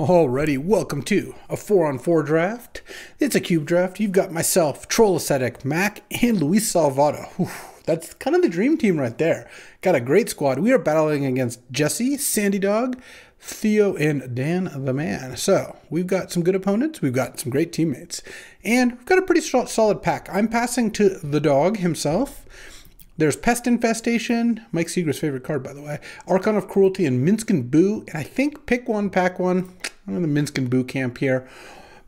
Alrighty, welcome to a 4-on-4 draft. It's a cube draft. You've got myself, Troll Ascetic, Mac, and Luis Salvato. Whew, that's kind of the dream team right there. Got a great squad. We are battling against Jesse, Sandy Dog, Theo, and Dan the Man. So we've got some good opponents. We've got some great teammates. And we've got a pretty solid pack. I'm passing to the dog himself. There's Pest Infestation, Mike Seager's favorite card, by the way, Archon of Cruelty, and Minsc and Boo. And I think pick one, pack one. I'm in the Minsc and Boo camp here.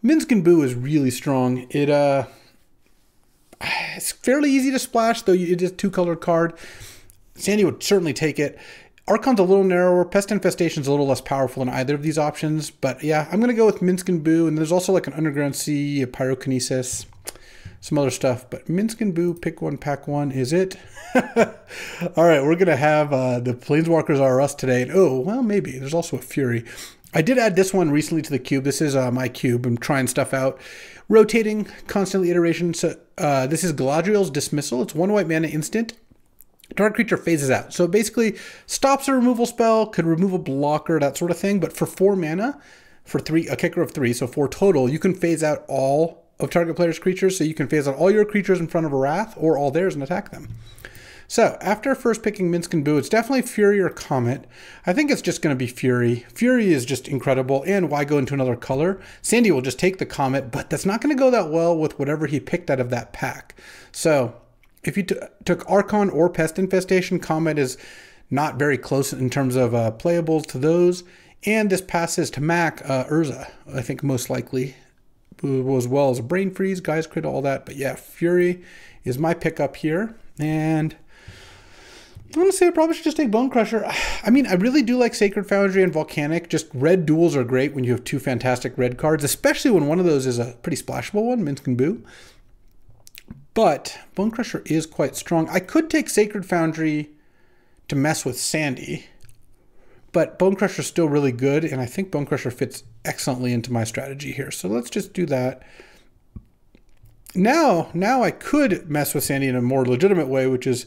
Minsc and Boo is really strong. It's fairly easy to splash, though it is a two-color card. Sandy would certainly take it. Archon's a little narrower. Pest Infestation's a little less powerful than either of these options. But yeah, I'm going to go with Minsc and Boo. And there's also like an Underground Sea, a Pyrokinesis, some other stuff, but Minsc and Boo, pick one, pack one, is it? All right, we're gonna have the Planeswalkers are us today. And, oh, well, maybe. There's also a Fury. I did add this one recently to the cube. This is my cube. I'm trying stuff out. Rotating, constantly iteration. So this is Galadriel's Dismissal. It's 1 white mana instant. Target creature phases out. So it basically stops a removal spell, could remove a blocker, that sort of thing. But for 4 mana, for a kicker of 3, so 4 total, you can phase out all of target player's creatures, so you can phase out all your creatures in front of a wrath or all theirs and attack them. So after first picking Minsc and Boo, it's definitely Fury or Comet. I think it's just going to be Fury. Fury is just incredible, and why go into another color? Sandy will just take the Comet, but that's not going to go that well with whatever he picked out of that pack. So if you took Archon or Pest Infestation, Comet is not very close in terms of playables to those, and this passes to Mac, Urza, I think most likely, as well as a Brain Freeze, Guise Crit, all that. But yeah, Fury is my pickup here. And honestly, I probably should just take Bone Crusher. I mean, I really do like Sacred Foundry and Volcanic. Just red duels are great when you have two fantastic red cards, especially when one of those is a pretty splashable one, Minsc and Boo. But Bone Crusher is quite strong. I could take Sacred Foundry to mess with Sandy, but Bone Crusher is still really good, and I think Bone Crusher fits excellently into my strategy here. So let's just do that. Now I could mess with Sandy in a more legitimate way, which is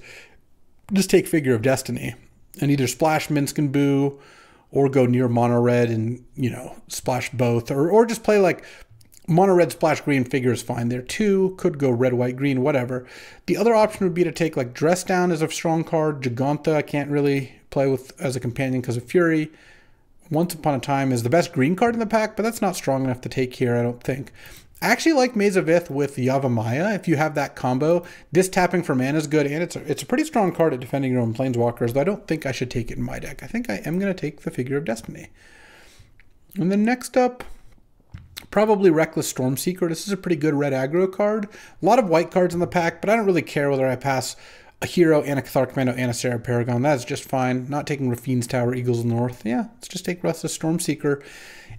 just take Figure of Destiny and either splash Minsc and Boo or go near mono red and, you know, splash both, or just play like mono red, splash green. Figure is fine there too. Could go red, white, green, whatever. The other option would be to take like Dress Down as a strong card. Giganta I can't really play with as a companion because of Fury. Once Upon a Time is the best green card in the pack, but that's not strong enough to take here, I don't think. I actually like Maze of Ith with Yavimaya. If you have that combo, this tapping for mana is good, and it's a pretty strong card at defending your own Planeswalkers, though I don't think I should take it in my deck. I think I am going to take the Figure of Destiny. And then next up, probably Reckless Stormseeker. This is a pretty good red aggro card. A lot of white cards in the pack, but I don't really care whether I pass a hero and a Cathartic Mando and a Sarah Paragon. That is just fine. Not taking Rafine's Tower, Eagles of the North. Yeah, let's just take Reckless Stormseeker.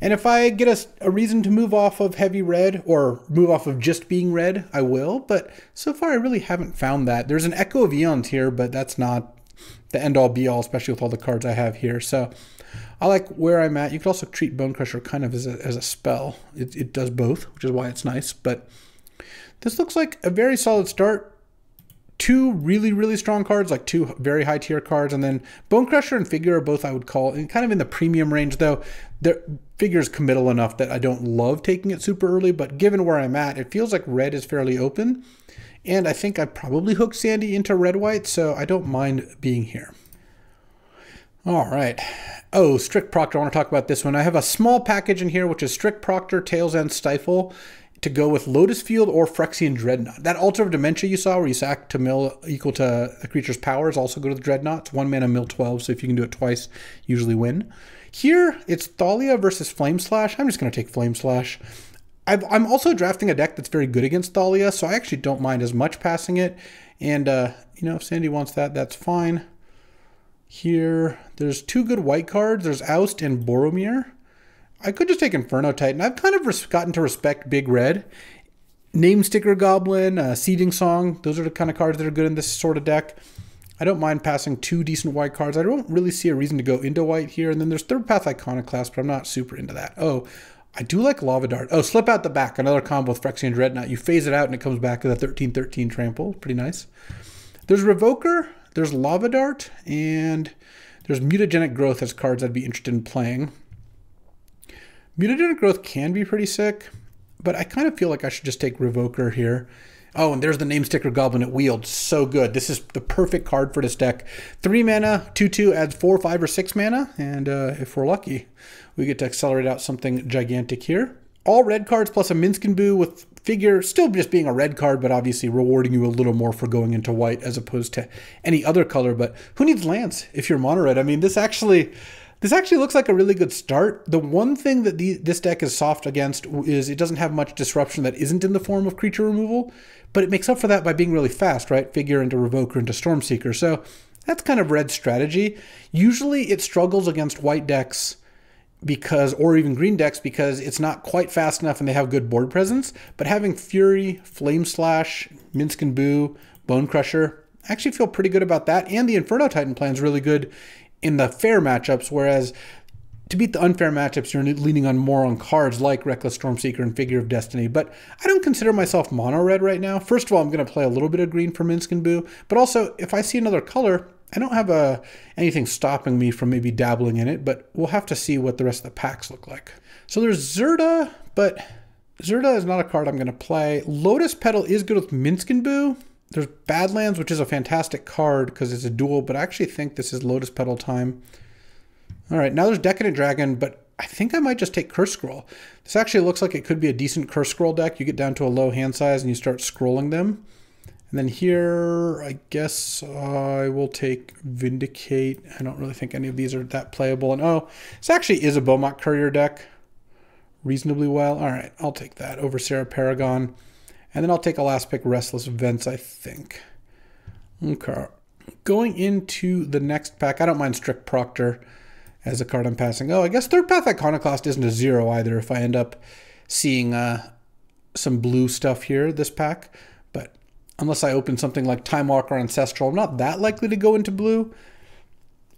And if I get a reason to move off of heavy red or move off of just being red, I will. But so far, I really haven't found that. There's an Echo of Eons here, but that's not the end-all be-all, especially with all the cards I have here. So I like where I'm at. You could also treat Bone Crusher kind of as a spell. It does both, which is why it's nice. But this looks like a very solid start. 2 really, really strong cards, like 2 very high tier cards, and then Bone Crusher and Figure are both I would call, and kind of in the premium range though. Figure's committal enough that I don't love taking it super early, but given where I'm at, it feels like red is fairly open, and I think I probably hooked Sandy into red-white, so I don't mind being here. All right. Oh, Strict Proctor, I want to talk about this one. I have a small package in here, which is Strict Proctor, Tails End, Stifle, to go with Lotus Field or Phyrexian Dreadnought. That Altar of Dementia you saw where you sack to mill equal to the creature's powers also go to the Dreadnought. It's 1 mana, mill 12, so if you can do it twice, you usually win. Here, it's Thalia versus Flame Slash. I'm just going to take Flame Slash. I'm also drafting a deck that's very good against Thalia, so I actually don't mind as much passing it. And, you know, if Sandy wants that, that's fine. Here, there's 2 good white cards. There's Oust and Boromir. I could just take Inferno Titan. I've kind of gotten to respect Big Red. Namesticker Goblin, Seeding Song. Those are the kind of cards that are good in this sort of deck. I don't mind passing 2 decent white cards. I don't really see a reason to go into white here. And then there's Third Path Iconoclast, but I'm not super into that. Oh, I do like Lava Dart. Oh, Slip Out the Back. Another combo with Phyrexian Dreadnought. You phase it out and it comes back with a 13/13 trample. Pretty nice. There's Revoker. There's Lava Dart. And there's Mutagenic Growth as cards I'd be interested in playing. Mutagenic Growth can be pretty sick, but I kind of feel like I should just take Revoker here. Oh, and there's the Namesticker Goblin at Wield. So good. This is the perfect card for this deck. 3 mana, 2/2 adds 4, 5, or 6 mana. And if we're lucky, we get to accelerate out something gigantic here. All red cards plus a Minsc and Boo with Figure, still just being a red card, but obviously rewarding you a little more for going into white as opposed to any other color. But who needs lands if you're mono red? I mean, this actually looks like a really good start. The one thing that this deck is soft against is it doesn't have much disruption that isn't in the form of creature removal, but it makes up for that by being really fast, right? Figure into Revoker into Stormseeker. So that's kind of red strategy. Usually it struggles against white decks, because, or even green decks, because it's not quite fast enough and they have good board presence. But having Fury, Flame Slash, Minsc and Boo, Bone Crusher, I actually feel pretty good about that. And the Inferno Titan plan is really good in the fair matchups, whereas to beat the unfair matchups, you're leaning on more on cards like Reckless Stormseeker and Figure of Destiny. But I don't consider myself mono-red right now. First of all, I'm going to play a little bit of green for Minsc and Boo, but also if I see another color, I don't have anything stopping me from maybe dabbling in it, but we'll have to see what the rest of the packs look like. So there's Zirda, but Zirda is not a card I'm going to play. Lotus Petal is good with Minsc and Boo. There's Badlands, which is a fantastic card because it's a duel, but I actually think this is Lotus Petal time. All right, now there's Decadent Dragon, but I think I might just take Curse Scroll. This actually looks like it could be a decent Curse Scroll deck. You get down to a low hand size and you start scrolling them. And then here, I guess I will take Vindicate. I don't really think any of these are that playable. And oh, this actually is a Bomat Courier deck reasonably well. All right, I'll take that over Sarah Paragon. And then I'll take a last pick, Restless Vents, I think. Okay. Going into the next pack, I don't mind Strict Proctor as a card I'm passing. Oh, I guess Third Path Iconoclast isn't a zero either if I end up seeing some blue stuff here, this pack. But unless I open something like Time Walker Ancestral, I'm not that likely to go into blue.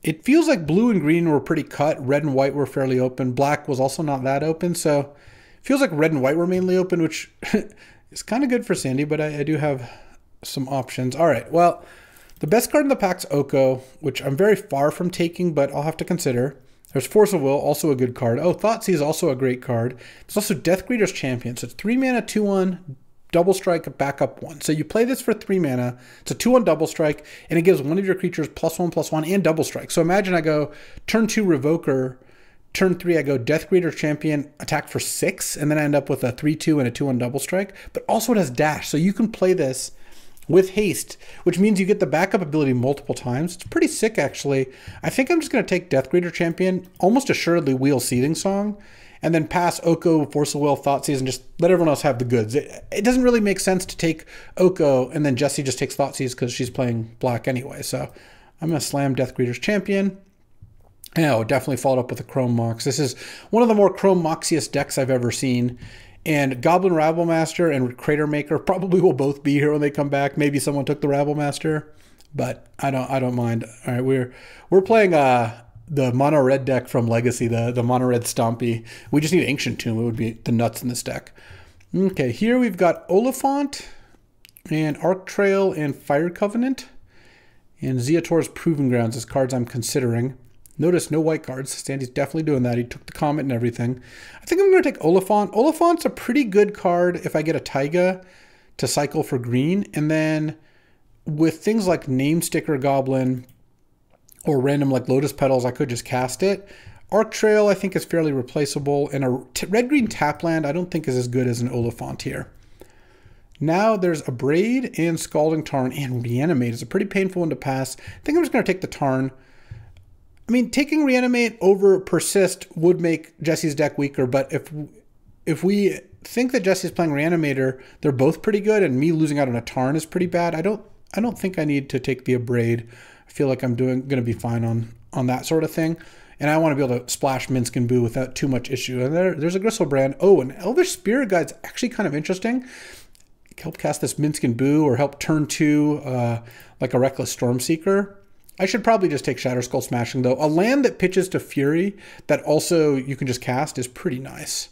It feels like blue and green were pretty cut. Red and white were fairly open. Black was also not that open. So it feels like red and white were mainly open, which is kind of good for Sandy, but I do have some options. All right, well, the best card in the pack's Oko, which I'm very far from taking, but I'll have to consider. There's Force of Will, also a good card. Oh, Thoughtseize is also a great card. There's also Death-Greeter's Champion. So it's 3 mana, 2/1. Double strike, backup 1. So you play this for 3 mana. It's a 2/1 double strike, and it gives one of your creatures +1/+1 and double strike. So imagine I go turn 2 Revoker, turn 3 I go Death-Greeter's Champion, attack for 6, and then I end up with a 3/2 and a 2/1 double strike. But also it has dash, so you can play this with haste, which means you get the backup ability multiple times. It's pretty sick, actually. I think I'm just going to take Death-Greeter's Champion, almost assuredly Wheel Seething Song, and then pass Oko, Force of Will, Thoughtseize, and just let everyone else have the goods. It doesn't really make sense to take Oko, and then Jesse just takes Thoughtseize because she's playing black anyway. So I'm going to slam Death-Greeter's Champion. Oh, definitely followed up with a Chrome Mox. This is one of the more Chrome Moxiest decks I've ever seen. And Goblin Rabble Master and Crater Maker probably will both be here when they come back. Maybe someone took the Rabble Master, but I don't mind. All right, we're playing the mono red deck from Legacy, the mono red Stompy. We just need Ancient Tomb. It would be the nuts in this deck. Okay, here we've got Oliphant and Arc Trail and Fire Covenant and Zeator's Proving Grounds as cards I'm considering. Notice no white cards. Sandy's definitely doing that. He took the Comet and everything. I think I'm going to take Oliphant. Oliphant's a pretty good card if I get a Taiga to cycle for green. And then with things like Namesticker Goblin or random like Lotus Petals, I could just cast it. Arc Trail I think is fairly replaceable. And a red-green Tapland I don't think is as good as an Oliphant here. Now there's a Braid and Scalding Tarn and Reanimate. It's a pretty painful one to pass. I think I'm just going to take the Tarn. I mean, taking Reanimate over Persist would make Jesse's deck weaker, but if we think that Jesse's playing Reanimator, they're both pretty good, and me losing out on a Tarn is pretty bad. I don't think I need to take the Abrade. I feel like I'm gonna be fine on that sort of thing. And I want to be able to splash Minsc and Boo without too much issue. And there's a Gristlebrand. Oh, and Elvish Spirit Guide's actually kind of interesting. Help cast this Minsc and Boo or help turn 2 like a Reckless Stormseeker. I should probably just take Shatter Skull Smashing, though. A land that pitches to Fury that also you can just cast is pretty nice.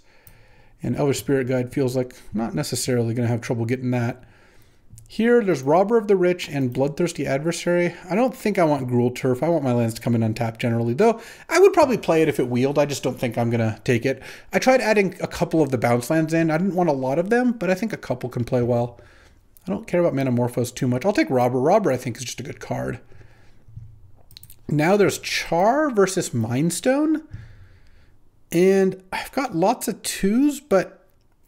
And Elvish Spirit Guide feels like not necessarily going to have trouble getting that. Here, there's Robber of the Rich and Bloodthirsty Adversary. I don't think I want Gruul Turf. I want my lands to come in untapped generally, though I would probably play it if it Wield. I just don't think I'm going to take it. I tried adding a couple of the bounce lands in. I didn't want a lot of them, but I think a couple can play well. I don't care about Metamorphose too much. I'll take Robber. Robber, I think, is just a good card. Now there's Char versus Mindstone. And I've got lots of twos, but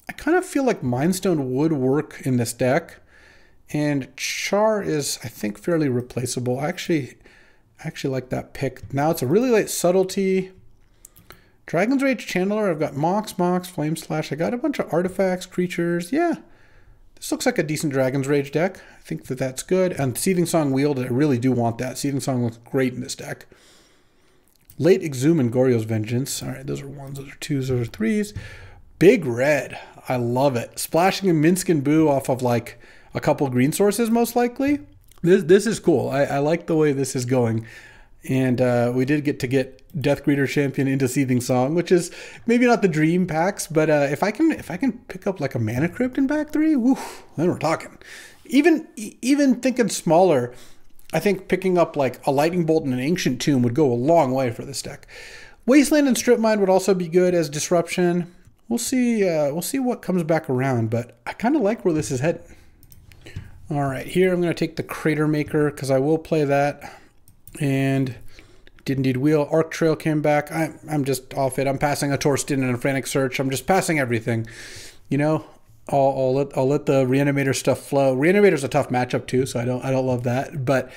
I kind of feel like Mindstone would work in this deck. And Char is, I think, fairly replaceable. I actually like that pick. Now it's a really late Subtlety. Dragon's Rage Channeler. I've got Mox, Flame Slash. I got a bunch of artifacts, creatures. Yeah, this looks like a decent Dragon's Rage deck. I think that that's good. And Seething Song Wield, I really do want that. Seething Song looks great in this deck. Late Exhume and Goryo's Vengeance. All right, those are ones, those are twos, those are threes. Big Red. I love it. Splashing in Minsc and Boo off of like a couple green sources, most likely. This is cool. I like the way this is going. And we did get Death-Greeter's Champion into Seething Song, which is maybe not the dream packs, but if I can pick up like a Mana Crypt in back three, woo, then we're talking. Even thinking smaller, I think picking up like a Lightning Bolt and an Ancient Tomb would go a long way for this deck. Wasteland and Strip Mine would also be good as disruption. We'll see what comes back around, but I kind of like where this is heading. All right, here I'm going to take the Crater Maker because I will play that. And did indeed Wheel. Arc Trail came back. I'm just off it. I'm passing a Torsten and a Frantic Search. I'm just passing everything. You know, I'll let the Reanimator stuff flow. Reanimator's a tough matchup too, so I don't love that. But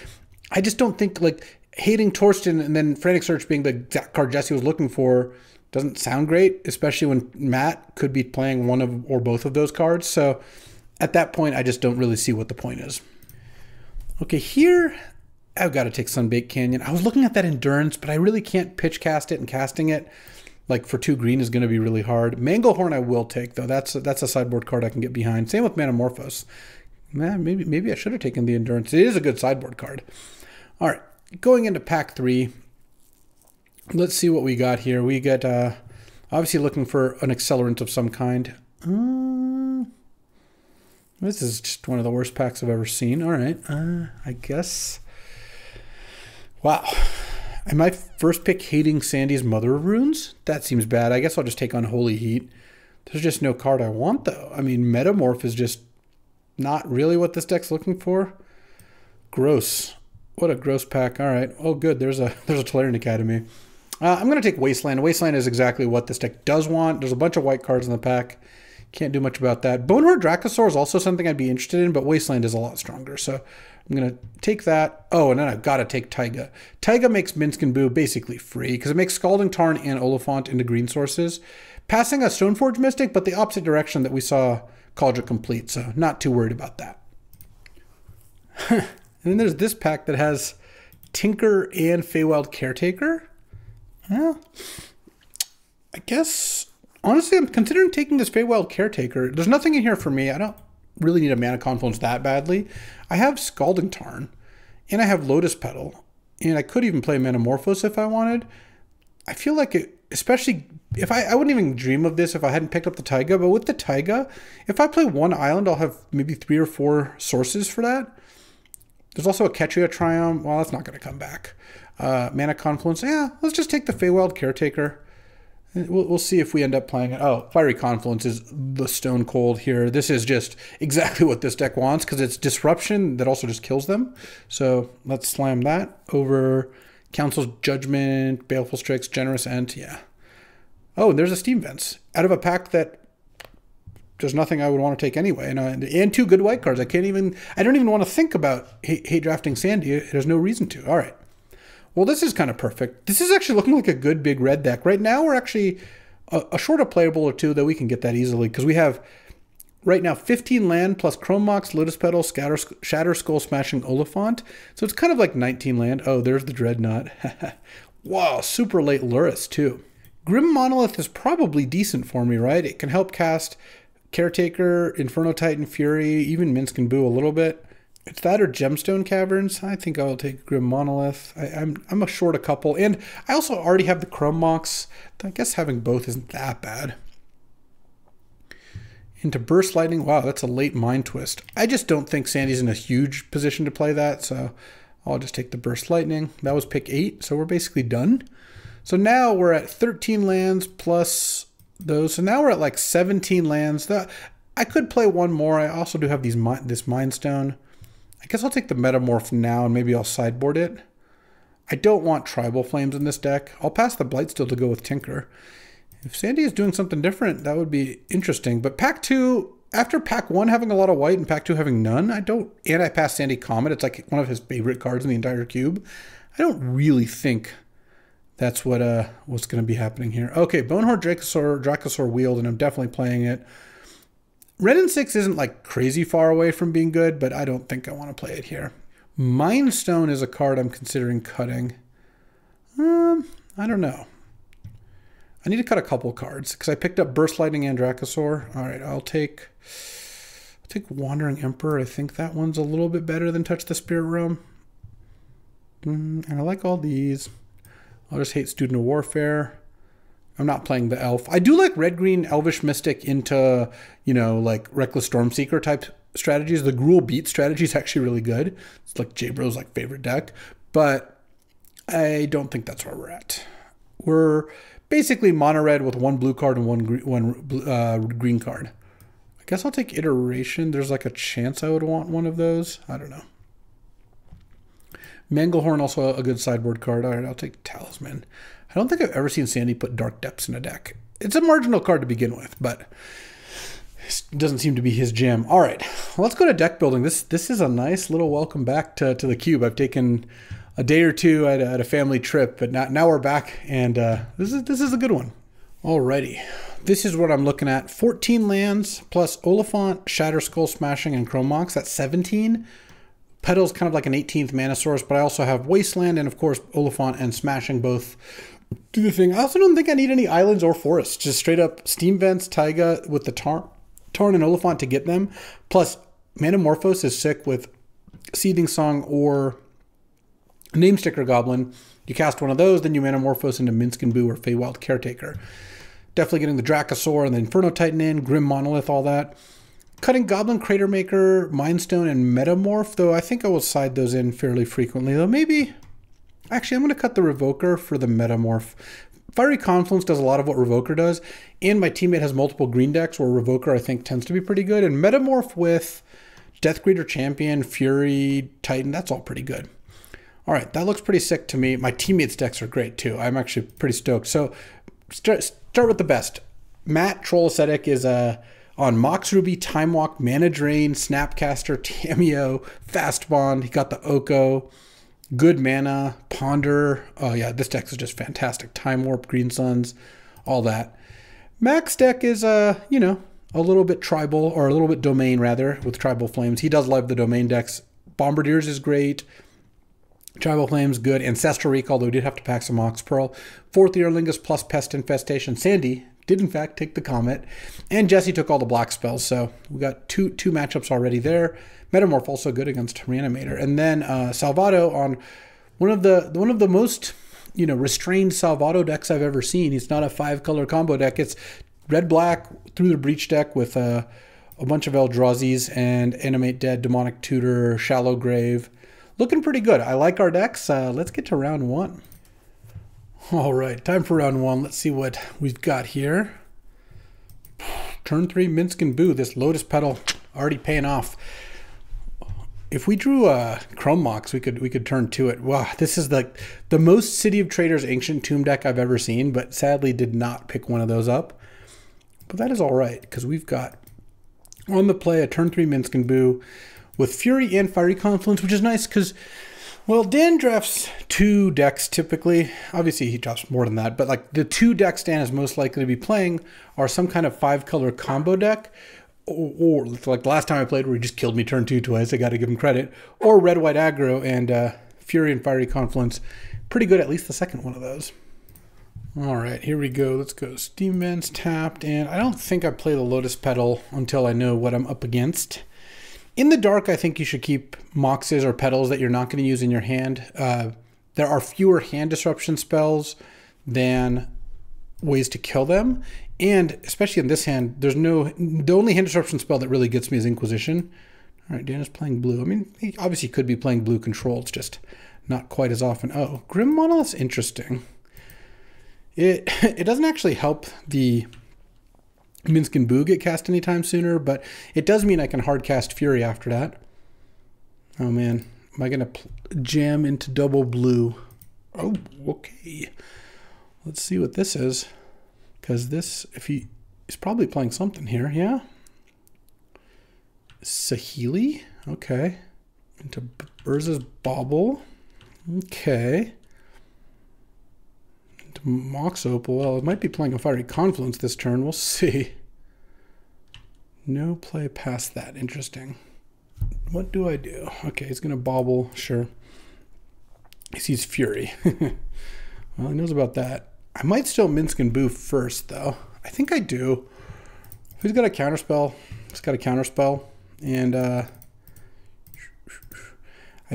I just don't think like hating Torsten and then Frantic Search being the exact card Jesse was looking for doesn't sound great, especially when Matt could be playing one of or both of those cards. So at that point, I just don't really see what the point is. Okay, here, I've got to take Sunbaked Canyon. I was looking at that Endurance, but I really can't pitch cast it, and casting it like for 2 green is going to be really hard. Manglehorn I will take, though. That's a sideboard card I can get behind. Same with Metamorphose. Maybe I should have taken the Endurance. It is a good sideboard card. All right, going into pack 3, let's see what we got here. We get, obviously looking for an accelerant of some kind. This is just one of the worst packs I've ever seen. All right, I guess. Wow. Am I first pick hating Sandy's Mother of Runes? That seems bad. I guess I'll just take on Holy Heat. There's just no card I want, though. I mean, Metamorph is just not really what this deck's looking for. Gross. What a gross pack. All right. Oh, good. There's a Tolarian Academy. I'm going to take Wasteland. Wasteland is exactly what this deck does want. There's a bunch of white cards in the pack. Can't do much about that. Bonehorde Dracosaur is also something I'd be interested in, but Wasteland is a lot stronger, so I'm going to take that. Oh, and then I've got to take Taiga. Taiga makes Minsc and Boo basically free, because it makes Scalding Tarn and Oliphant into green sources. Passing a Stoneforge Mystic, but the opposite direction that we saw Cauldron Complete, so not too worried about that. And then there's this pack that has Tinker and Feywild Caretaker. Well, I guess... honestly, I'm considering taking this Feywild Caretaker. There's nothing in here for me. I don't really need a Mana Confluence that badly. I have Scalding Tarn, and I have Lotus Petal, and I could even play Metamorphose if I wanted. I feel like it, especially if I wouldn't even dream of this if I hadn't picked up the Taiga, but with the Taiga, if I play one island, I'll have maybe 3 or 4 sources for that. There's also a Ketria Triumph. Well, that's not going to come back. Mana Confluence, yeah, let's just take the Feywild Caretaker. We'll see if we end up playing it. Oh, Fiery Confluence is the stone cold here. This is just exactly what this deck wants because it's disruption that also just kills them. So let's slam that over Council's Judgment, Baleful Strikes, Generous Ent. Yeah. Oh, and there's a Steam Vents out of a pack that there's nothing I would want to take anyway. And 2 good white cards. I don't even want to think about hate drafting Sandy. There's no reason to. All right. Well, this is kind of perfect. This is actually looking like a good big red deck. Right now, we're actually a short of playable or 2, though we can get that easily because we have right now 15 land plus Chromox, Lotus Petal, Shatter Skull, Smashing Oliphant. So it's kind of like 19 land. Oh, there's the Dreadnought. Wow, super late Lurrus, too. Grim Monolith is probably decent for me, right? It can help cast Caretaker, Inferno Titan, Fury, even Minsc and Boo a little bit. It's that or Gemstone Caverns. I think I'll take Grim Monolith. I'm short a couple. And I also already have the Chromox. I guess having both isn't that bad. into Burst Lightning. Wow, that's a late Mind Twist. I just don't think Sandy's in a huge position to play that, so I'll just take the Burst Lightning. That was pick 8, so we're basically done. So now we're at 13 lands plus those. So now we're at like 17 lands. I could play one more. I also do have these this Mind Stone. I guess I'll take the Metamorph now, and maybe I'll sideboard it. I don't want Tribal Flames in this deck. I'll pass the Blightsteel to go with Tinker. If Sandy is doing something different, that would be interesting. But pack 2, after pack 1 having a lot of white and pack 2 having none, and I passed Sandy Comet. It's like one of his favorite cards in the entire cube. I don't really think that's what what's going to be happening here. Okay, Bonehorde, Dracosaur, Wield, and I'm definitely playing it. Red and 6 isn't like crazy far away from being good, but I don't think I want to play it here. Mind Stone is a card I'm considering cutting. I don't know. I need to cut a couple cards because I picked up Burst Lightning and Dracosaur. All right, I'll take Wandering Emperor. I think that one's a little bit better than Touch the Spirit Realm. And I like all these. I'll just hate Student of Warfare. I'm not playing the Elf. I do like red-green Elvish Mystic into, you know, like Reckless Stormseeker type strategies. The Gruul Beat strategy is actually really good. It's like J-Bro's like favorite deck, but I don't think that's where we're at. We're basically mono-red with one blue card and one green card. I guess I'll take Iteration. There's like a chance I would want one of those. I don't know. Manglehorn, also a good sideboard card. All right, I'll take Talisman. I don't think I've ever seen Sandy put Dark Depths in a deck. It's a marginal card to begin with, but it doesn't seem to be his jam. All right, well, let's go to deck building. This is a nice little welcome back to the cube. I've taken a day or two at a family trip, but now we're back, and this is a good one. Alrighty, this is what I'm looking at. 14 lands plus Olifant, Shatter Skull Smashing, and Chromox. That's 17. Petal's kind of like an 18th mana source, but I also have Wasteland and, of course, Olifant and Smashing both do the thing. I also don't think I need any islands or forests. Just straight up Steam Vents, Taiga with the Tarn and Olifant to get them. Plus, Manamorphose is sick with Seething Song or Namesticker Goblin. You cast one of those, then you Manamorphose into Minsc and Boo or Feywild Caretaker. Definitely getting the Dracosaur and the Inferno Titan in, Grim Monolith, all that. Cutting Goblin Crater Maker, Mind Stone, and Metamorph, though I think I will side those in fairly frequently. Though maybe, actually, I'm going to cut the Revoker for the Metamorph. Fiery Confluence does a lot of what Revoker does, and my teammate has multiple green decks where Revoker, I think, tends to be pretty good. And Metamorph with Death-Greeter's Champion, Fury, Titan, that's all pretty good. All right, that looks pretty sick to me. My teammates' decks are great, too. I'm actually pretty stoked. So start with the best. Matt, Troll Ascetic, is on Mox Ruby, Time Walk, Mana Drain, Snapcaster, Tameo, Fast Bond. He got the Oko, Good Mana, Ponder. Oh yeah, this deck is just fantastic. Time Warp, Green Suns, all that. Max deck is, you know, a little bit tribal, or a little bit domain rather, with Tribal Flames. He does love the domain decks. Bombardiers is great. Tribal Flames, good. Ancestral Recall, though we did have to pack some Ox Pearl. Fourth Yearlingus plus Pest Infestation. Sandy did in fact take the Comet, and Jesse took all the black spells, so we got two matchups already there. Metamorph also good against Reanimator, and then Salvato on one of the most, you know, restrained Salvato decks I've ever seen. It's not a 5-color combo deck. It's red black Through the Breach deck with a bunch of Eldrazi's and Animate Dead, Demonic Tutor, Shallow Grave. Looking pretty good. I like our decks. Let's get to round one. All right, time for round one. Let's see what we've got here. Turn 3, Minsc and Boo. This Lotus Petal already paying off. If we drew a Chromox, we could turn 2 it. Wow, this is the most City of Traders Ancient Tomb deck I've ever seen, but sadly did not pick one of those up. But that is all right, because we've got on the play a turn 3 Minsc and Boo with Fury and Fiery Confluence, which is nice because, well, Dan drafts 2 decks typically. Obviously, he drafts more than that, but like the 2 decks Dan is most likely to be playing are some kind of 5-color combo deck, or like the last time I played where he just killed me turn 2 twice. I got to give him credit. Or red-white aggro, and Fury and Fiery Confluence. Pretty good, at least the second one of those. All right, here we go. Let's go Steam Vents tapped, and I don't think I play the Lotus Petal until I know what I'm up against. In the dark, I think you should keep Moxes or Petals that you're not going to use in your hand. There are fewer hand disruption spells than ways to kill them. And especially in this hand, there's no, the only hand disruption spell that really gets me is Inquisition. All right, Dan is playing blue. I mean, he obviously could be playing blue control. It's just not quite as often. Oh, Grim Monolith's interesting. It doesn't actually help the Minsc and Boo get cast anytime sooner, but it does mean I can hard cast Fury after that. Oh man, am I gonna jam into double blue? Oh, okay. Let's see what this is, because this, if he is probably playing something here, yeah. Sahili, okay. Into Urza's Bauble, okay. Into Mox Opal, well, it might be playing a Fiery Confluence this turn, we'll see. No play past that, interesting. What do I do? Okay, he's gonna Bauble, sure. He sees Fury. Well, he knows about that. I might still Minsc and Boo first, though. I think I do. He's got a counterspell. He's got a counterspell. And I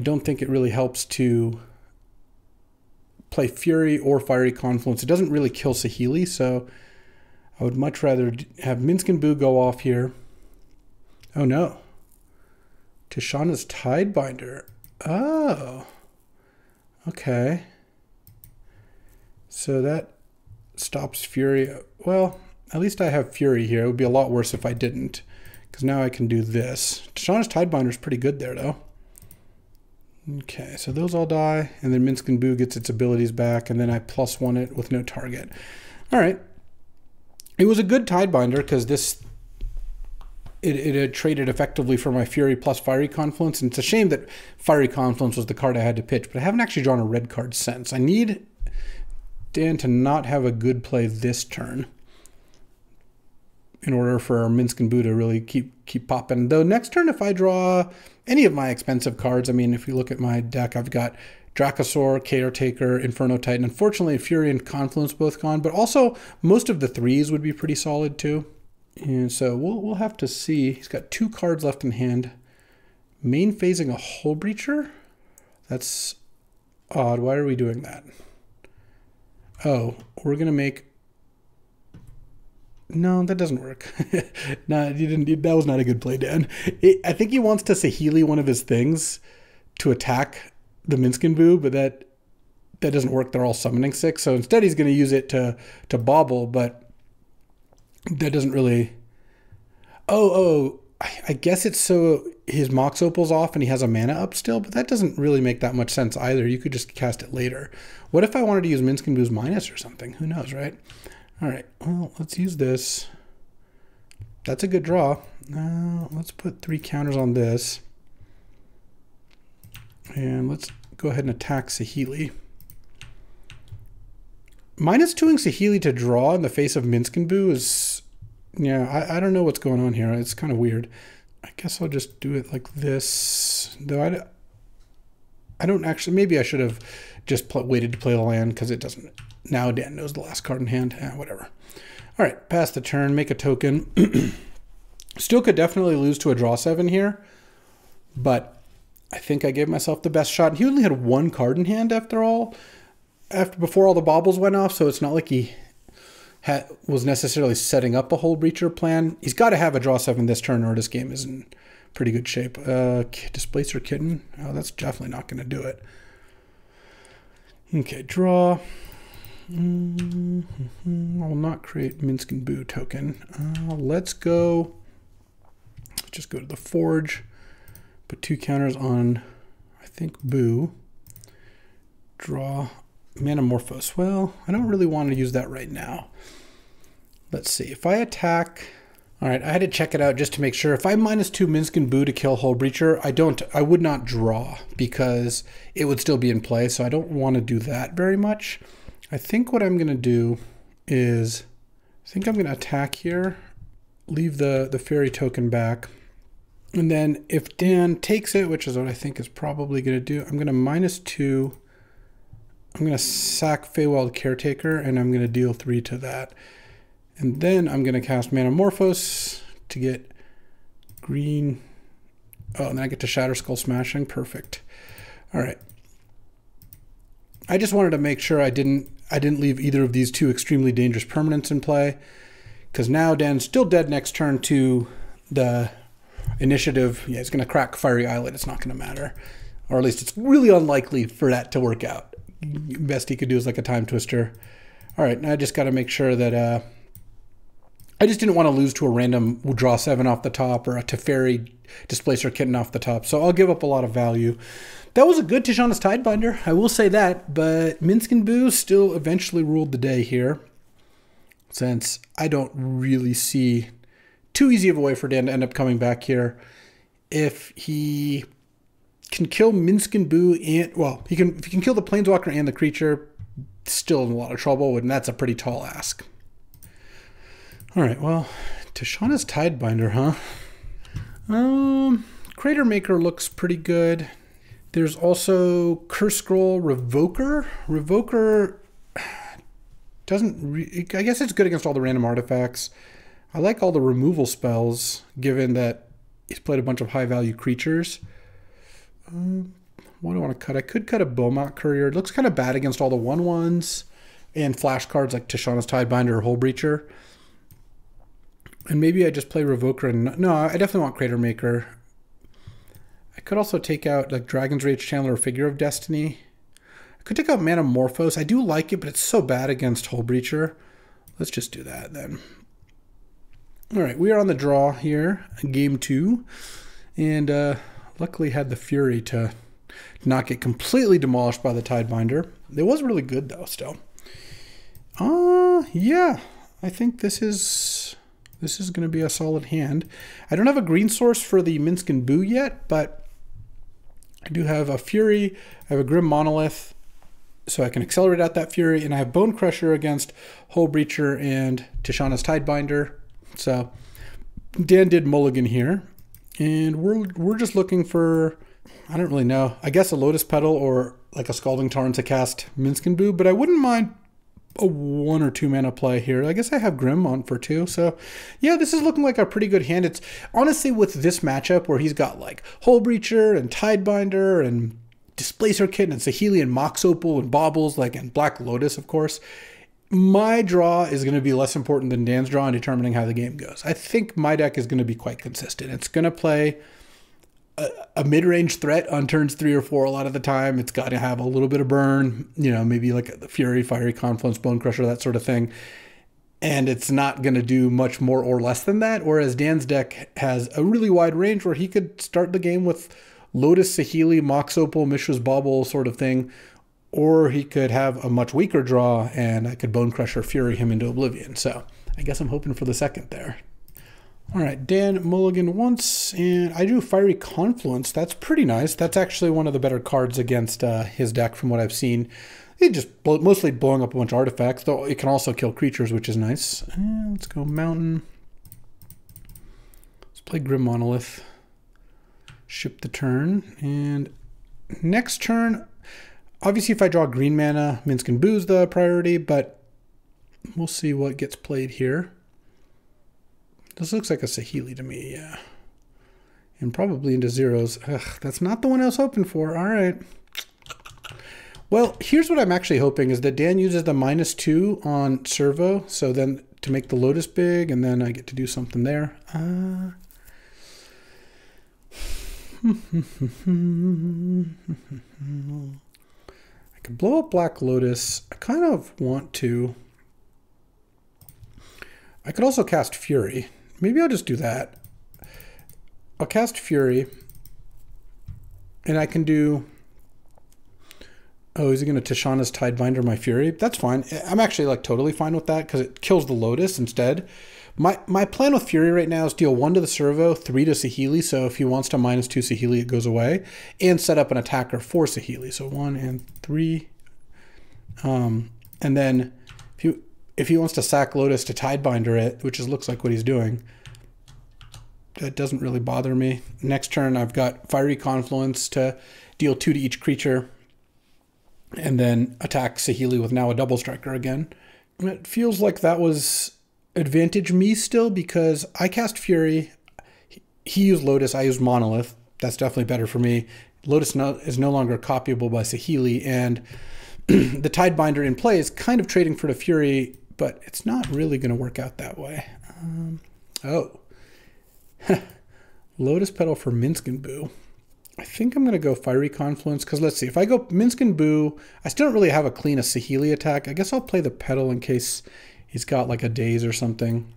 don't think it really helps to play Fury or Fiery Confluence. It doesn't really kill Sahili, so I would much rather have Minsc and Boo go off here. Oh, no. Tishana's Tidebinder. Oh. Okay. So that stops Fury. Well, at least I have Fury here. It would be a lot worse if I didn't, because now I can do this. Tishana's Tidebinder is pretty good there, though. Okay, so those all die, and then Minsc and Boo gets its abilities back, and then I plus one it with no target. All right. It was a good Tidebinder, because this it had traded effectively for my Fury plus Fiery Confluence, and it's a shame that Fiery Confluence was the card I had to pitch, but I haven't actually drawn a red card since. I need Dan to not have a good play this turn in order for Minsc and Boo to really keep popping. Though next turn, if I draw any of my expensive cards, I mean, if you look at my deck, I've got Dracosaur, Caretaker, Inferno Titan. Unfortunately, Fury and Confluence both gone, but also most of the threes would be pretty solid too. And so we'll have to see. He's got two cards left in hand. Main phasing a Hull Breacher? That's odd. Why are we doing that? Oh, we're gonna make. No, that doesn't work. No, you didn't. That was not a good play, Dan. I think he wants to Sahili one of his things to attack the Minsc and Boo, but that doesn't work. They're all summoning six, so instead he's gonna use it to Bauble, but that doesn't really. Oh, I guess it's so his Mox Opal's off and he has a mana up still, but that doesn't really make that much sense either. You could just cast it later. What if I wanted to use Minsc and Boo's minus or something? Who knows, right? All right, well, let's use this. That's a good draw. Now, let's put three counters on this. And let's go ahead and attack Sahili. Minus two-ing Sahili to draw in the face of Minsc and Boo is... Yeah, I don't know what's going on here. It's kind of weird. I guess I'll just do it like this. Though I don't actually... Maybe I should have just waited to play the land because it doesn't... Now Dan knows the last card in hand. Ah, whatever. All right, pass the turn. Make a token. Still could definitely lose to a draw seven here, but I think I gave myself the best shot. He only had one card in hand after all, before all the baubles went off, so it's not like he... was necessarily setting up a Hull Breacher plan. He's got to have a draw seven this turn or this game is in pretty good shape. Displacer Kitten. Oh, that's definitely not going to do it. Okay, draw. I'll not create Minsc and Boo token. Let's go. Let's just go to the Forge. Put two counters on, I think, Boo. Draw. Manamorphose. Well, I don't really want to use that right now. Let's see. If I attack... All right, I had to check it out just to make sure. If I minus two Minsc and Boo to kill Hull Breacher, I would not draw because it would still be in play, so I don't want to do that very much. I think what I'm going to do is... I think I'm going to attack here, leave the Fairy token back, and then if Dan takes it, which is what I think is probably going to do, I'm going to minus two... I'm going to sack Feywild Caretaker, and I'm going to deal three to that. And then I'm going to cast Manamorphose to get green. Oh, and then I get to Shatter Skull Smashing. Perfect. All right. I just wanted to make sure I didn't I didn't leave either of these two extremely dangerous permanents in play, because now Dan's still dead next turn to the initiative. Yeah, it's going to crack Fiery Islet. It's not going to matter. Or at least it's really unlikely for that to work out. Best he could do is like a time twister. All right, now I just got to make sure that... I just didn't want to lose to a random draw 7 off the top or a Teferi Displacer Kitten off the top. So I'll give up a lot of value. That was a good Tishana's Tidebinder, I will say that, but Minsc and Boo still eventually ruled the day here, since I don't really see too easy of a way for Dan to end up coming back here. If he can kill Minsc and Boo and, well, if he can kill the Planeswalker and the creature, still in a lot of trouble, and that's a pretty tall ask. All right, well, Tishana's Tidebinder, huh? Crater Maker looks pretty good. There's also Curse Scroll, Revoker. Revoker doesn't, I guess it's good against all the random artifacts. I like all the removal spells, given that he's played a bunch of high-value creatures. What do I want to cut? I could cut a Bomat Courier. It looks kind of bad against all the 1/1s and flashcards like Tishana's Tidebinder or Hole Breacher. And maybe I just play Revoker and... No, I definitely want Crater Maker. I could also take out like Dragon's Rage Channeler or Figure of Destiny. I could take out Manamorphose. I do like it, but it's so bad against Hole Breacher. Let's just do that then. All right, we are on the draw here, game 2. And luckily had the Fury to not get completely demolished by the Tidebinder. It was really good though, still. Yeah, I think this is going to be a solid hand. I don't have a green source for the Minsc and Boo yet, but I do have a Fury. I have a Grim Monolith, so I can accelerate out that Fury, and I have Bone Crusher against Hole Breacher and Tishana's Tidebinder. So Dan did mulligan here, and we're just looking for, I don't really know, I guess a Lotus Petal or like a Scalding Tarn to cast Minsc and Boo, but I wouldn't mind a 1 or 2 mana play here. I guess I have Grim on for 2. So yeah, this is looking like a pretty good hand. It's honestly, with this matchup where he's got like Hole Breacher and Tidebinder and Displacer Kitten and Saheeli and Mox Opal and Baubles, like, and Black Lotus, of course, my draw is going to be less important than Dan's draw in determining how the game goes. I think my deck is going to be quite consistent. It's going to play a mid-range threat on turns 3 or 4 a lot of the time. It's got to have a little bit of burn, you know, maybe like the Fury, Fiery Confluence, Bone Crusher, that sort of thing. And it's not going to do much more or less than that. Whereas Dan's deck has a really wide range where he could start the game with Lotus, Saheeli, Mox Opal, Mishra's Bauble sort of thing. Or he could have a much weaker draw and I could Bone Crusher, Fury him into oblivion. So I guess I'm hoping for the second there. All right, Dan mulligan once, and I do Fiery Confluence. That's pretty nice. That's actually one of the better cards against his deck from what I've seen. It just mostly blowing up a bunch of artifacts, though it can also kill creatures, which is nice. And let's go Mountain. Let's play Grim Monolith. Ship the turn. And next turn, obviously if I draw green mana, Minsc and Boo's the priority, but we'll see what gets played here. This looks like a Saheeli to me, yeah. And probably into zeros. Ugh, that's not the one I was hoping for. All right. Well, here's what I'm actually hoping, is that Dan uses the -2 on Servo, so then to make the Lotus big, and then I get to do something there. I could blow up Black Lotus. I kind of want to. I could also cast Fury. Maybe I'll just do that. I'll cast Fury, and I can do... Oh, is he going to Tishana's Tidebinder my Fury? That's fine. I'm actually like totally fine with that because it kills the Lotus instead. My plan with Fury right now is deal 1 to the Servo, 3 to Saheeli, so if he wants to -2 Saheeli, it goes away, and set up an attacker for Saheeli. So 1 and 3. And then if he wants to sack Lotus to Tidebinder it, which is, looks like what he's doing, that doesn't really bother me. Next turn, I've got Fiery Confluence to deal 2 to each creature, and then attack Saheeli with now a double striker again. And it feels like that was advantage me still, because I cast Fury, he used Lotus, I used Monolith. That's definitely better for me. Lotus is no longer copyable by Saheeli, and the Tidebinder in play is kind of trading for the Fury, but it's not really going to work out that way. Lotus Petal for Minsc and Boo. I think I'm going to go Fiery Confluence, because let's see. If I go Minsc and Boo, I still don't really have a clean Saheeli attack. I guess I'll play the Petal in case he's got like a Daze or something.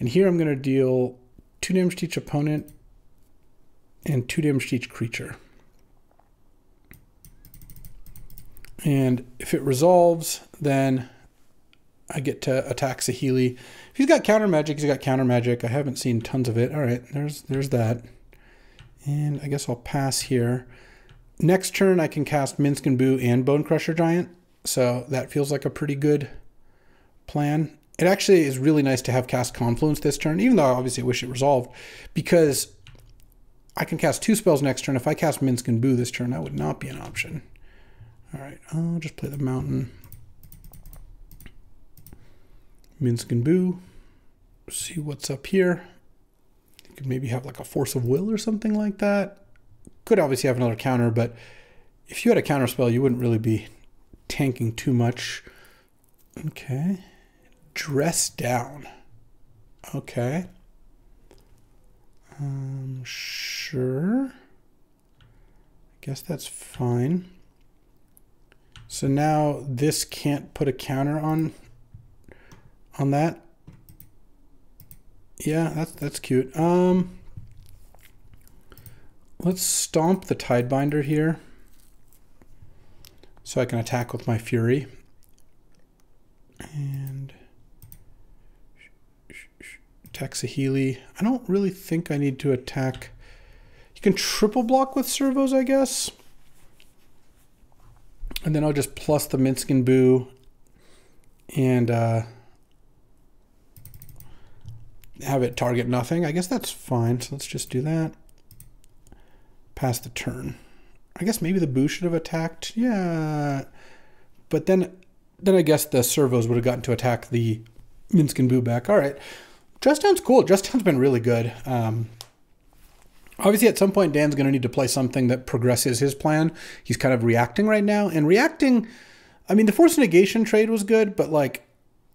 And here I'm going to deal 2 damage to each opponent and 2 damage to each creature. And if it resolves, then I get to attack Saheeli. If he's got counter magic, he's got counter magic. I haven't seen tons of it. All right, there's that. And I guess I'll pass here. Next turn, I can cast Minsc and Boo and Bone Crusher Giant. So that feels like a pretty good plan. It actually is really nice to have cast Confluence this turn, even though I obviously wish it resolved, because I can cast 2 spells next turn. If I cast Minsc and Boo this turn, that would not be an option. All right, I'll just play the mountain. Minsc and Boo. See what's up here. You could maybe have like a Force of Will or something like that. Could obviously have another counter, but if you had a counter spell, you wouldn't really be tanking too much. Okay. Dress Down. Okay. Sure. I guess that's fine. So now this can't put a counter on that. Yeah, that's cute. Let's stomp the Tidebinder here so I can attack with my Fury. And attack Saheeli. I don't really think I need to attack. You can triple block with servos, I guess. And then I'll just plus the Minsc and Boo, and have it target nothing. I guess that's fine. So let's just do that. Pass the turn. I guess maybe the Boo should have attacked. Yeah, but then I guess the servos would have gotten to attack the Minsc and Boo back. All right, Dress Down's cool. Dress Down's been really good. Obviously, at some point, Dan's going to need to play something that progresses his plan. He's kind of reacting right now. And reacting, I mean, the Force Negation trade was good, but, like,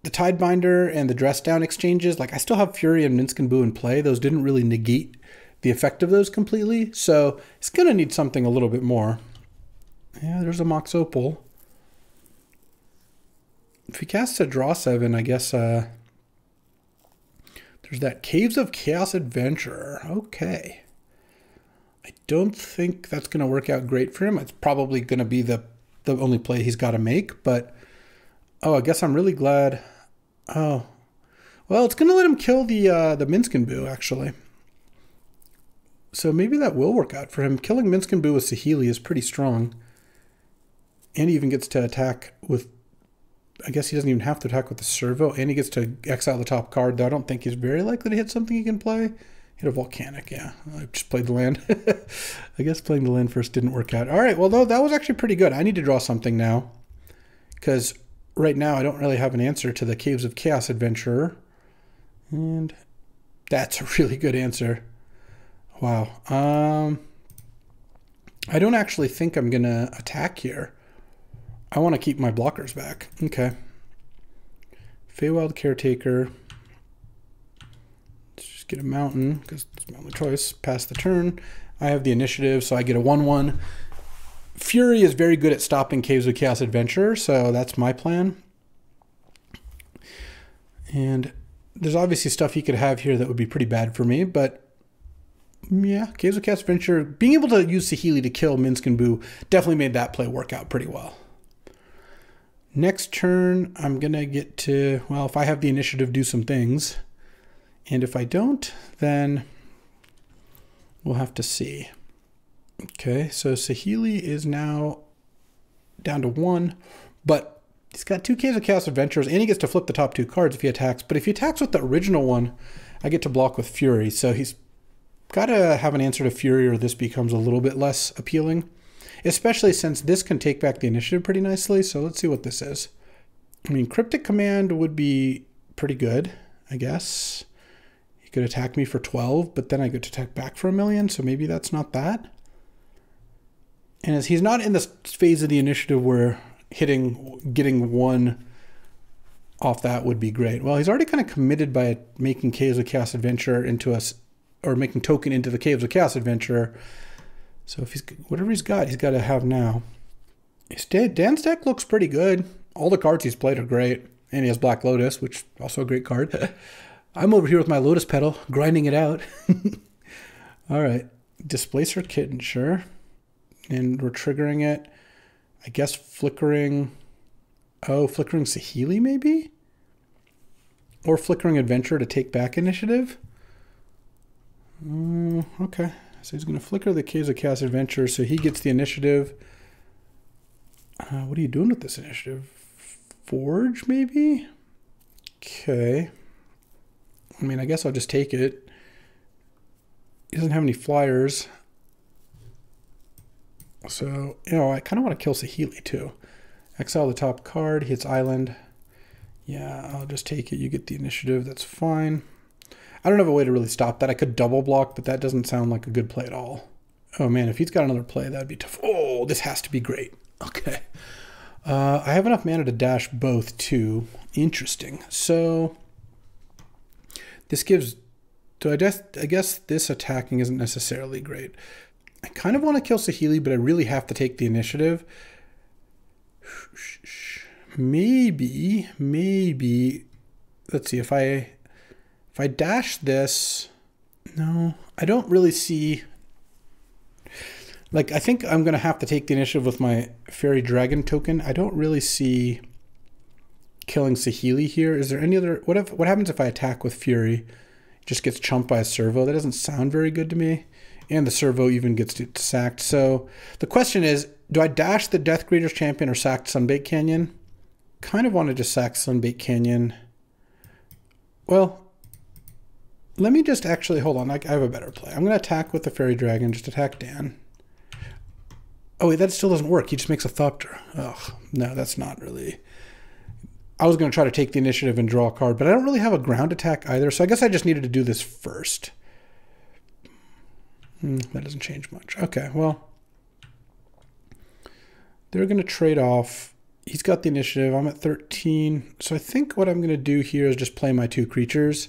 the Tidebinder and the Dress Down exchanges, like, I still have Fury and Minsc and Boo in play. Those didn't really negate the effect of those completely. So it's going to need something a little bit more. Yeah, there's a Mox Opal. If he casts a Draw 7, I guess there's that Caves of Chaos Adventurer. Okay. I don't think that's going to work out great for him. It's probably going to be the only play he's got to make, but... Oh, I guess I'm really glad... Oh. Well, it's going to let him kill the Minsc and Boo, actually. So maybe that will work out for him. Killing Minsc and Boo with Saheeli is pretty strong. And he even gets to attack with... I guess he doesn't even have to attack with the servo, and he gets to exile the top card, though I don't think he's very likely to hit something he can play. Hit a Volcanic, yeah. I just played the land. I guess playing the land first didn't work out. All right, well, though, that was actually pretty good. I need to draw something now, because right now I don't really have an answer to the Caves of Chaos Adventurer, and that's a really good answer. Wow. I don't actually think I'm going to attack here. I want to keep my blockers back. Okay. Feywild Caretaker. Let's just get a mountain, because it's my only choice. Pass the turn. I have the initiative, so I get a 1-1. Fury is very good at stopping Caves of Chaos Adventure, so that's my plan. And there's obviously stuff he could have here that would be pretty bad for me, but yeah, Caves of Chaos Adventure, being able to use Saheeli to kill Minsc and Boo definitely made that play work out pretty well. Next turn, I'm going to get to, well, if I have the initiative, do some things. And if I don't, then we'll have to see. Okay, so Saheeli is now down to 1, but he's got 2 Caves of Chaos Adventures, and he gets to flip the top 2 cards if he attacks. But if he attacks with the original one, I get to block with Fury. So he's got to have an answer to Fury, or this becomes a little bit less appealing. Especially since this can take back the initiative pretty nicely. So let's see what this is. I mean, Cryptic Command would be pretty good, I guess. He could attack me for 12, but then I get to attack back for 1,000,000, so maybe that's not that. And as he's not in this phase of the initiative where getting one off that would be great. Well, he's already kind of committed by making Caves of Chaos Adventure into us, or making token into the Caves of Chaos Adventure. So if he's whatever he's got to have now. Dan's deck looks pretty good. All the cards he's played are great, and he has Black Lotus, which is also a great card. I'm over here with my Lotus Petal, grinding it out. All right, Displacer Kitten, sure, and we're triggering it. I guess Flickering. Oh, Flickering Saheeli maybe, or Flickering Adventure to take back initiative. Okay, so he's gonna flicker the Caves of Chaos Adventure, so he gets the initiative. What are you doing with this initiative? Forge, maybe? Okay. I mean, I guess I'll just take it. He doesn't have any flyers. So, you know, I kind of want to kill Saheeli, too. Exile the top card, hits Island. Yeah, I'll just take it. You get the initiative. That's fine. I don't have a way to really stop that. I could double block, but that doesn't sound like a good play at all. Oh, man, if he's got another play, that'd be tough. Oh, this has to be great. Okay. I have enough mana to dash both, too. Interesting. So this gives... So I guess this attacking isn't necessarily great. I kind of want to kill Saheeli, but I really have to take the initiative. Maybe... Let's see, if I dash this... No, I don't really see... Like, I think I'm going to have to take the initiative with my Fairy Dragon token. I don't really see killing Saheeli here. Is there any other... What happens if I attack with Fury? It just gets chumped by a Servo. That doesn't sound very good to me. And the Servo even gets sacked. So the question is, do I dash the Death-Greeter's Champion or sack Sunbait Canyon? Kind of want to just sack Sunbait Canyon. Well... Let me just actually, hold on, I have a better play. I'm going to attack with the Fairy Dragon, just attack Dan. Oh wait, that still doesn't work. He just makes a Thopter. Ugh, no, that's not really... I was going to try to take the initiative and draw a card, but I don't really have a ground attack either, so I guess I just needed to do this first. That doesn't change much. Okay, well... They're going to trade off. He's got the initiative. I'm at 13. So I think what I'm going to do here is just play my two creatures.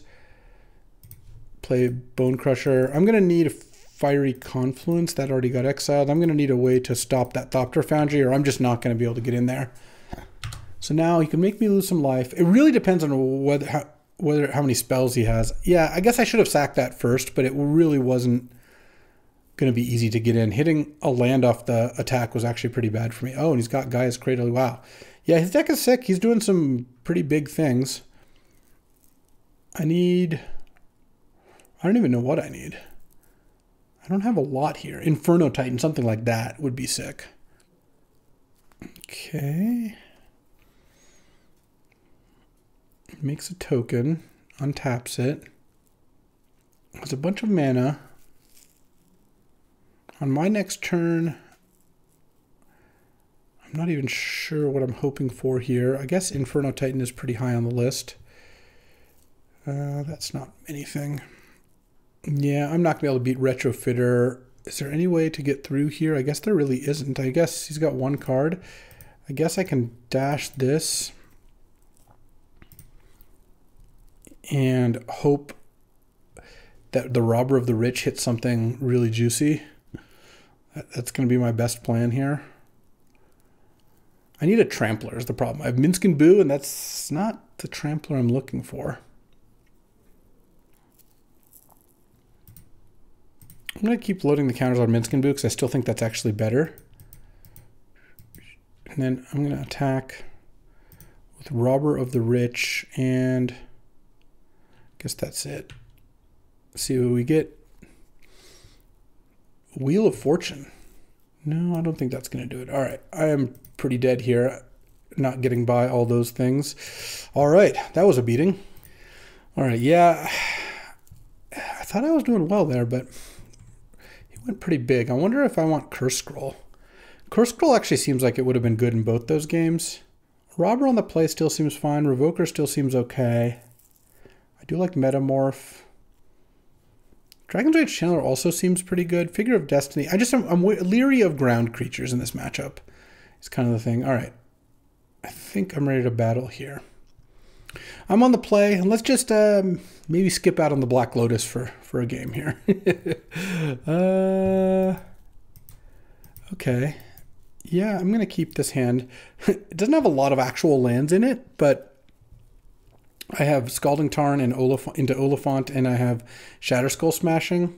Play Bone Crusher. I'm going to need a Fiery Confluence. That already got exiled. I'm going to need a way to stop that Thopter Foundry, or I'm just not going to be able to get in there. So now he can make me lose some life. It really depends on how many spells he has. Yeah, I guess I should have sacked that first, but it really wasn't going to be easy to get in. Hitting a land off the attack was actually pretty bad for me. Oh, and he's got Gaia's Cradle. Wow. Yeah, his deck is sick. He's doing some pretty big things. I don't even know what I need. I don't have a lot here. Inferno Titan, something like that would be sick. Okay. Makes a token, untaps it. There's a bunch of mana. On my next turn, I'm not even sure what I'm hoping for here. I guess Inferno Titan is pretty high on the list. That's not anything. Yeah, I'm not going to be able to beat Retrofitter. Is there any way to get through here? I guess there really isn't. I guess he's got one card. I guess I can dash this and hope that the Robber of the Rich hits something really juicy. That's going to be my best plan here. I need a Trampler is the problem. I have Minsc and Boo, and that's not the Trampler I'm looking for. I'm going to keep loading the counters on Minsc and Boo because I still think that's actually better. And then I'm going to attack with Robber of the Rich, and I guess that's it. Let's see what we get. Wheel of Fortune. No, I don't think that's going to do it. All right, I am pretty dead here. Not getting by all those things. All right, that was a beating. All right, yeah. I thought I was doing well there, but... went pretty big. I wonder if I want Curse Scroll. Curse Scroll actually seems like it would have been good in both those games. Robber on the play still seems fine. Revoker still seems okay. I do like Metamorph. Dragon's Rage Channeler also seems pretty good. Figure of Destiny. I'm leery of ground creatures in this matchup. It's kind of the thing. All right. I think I'm ready to battle here. I'm on the play, and let's just maybe skip out on the Black Lotus for a game here. Okay. Yeah, I'm going to keep this hand. It doesn't have a lot of actual lands in it, but I have Scalding Tarn and into Olifant, and I have Shatter Skull Smashing.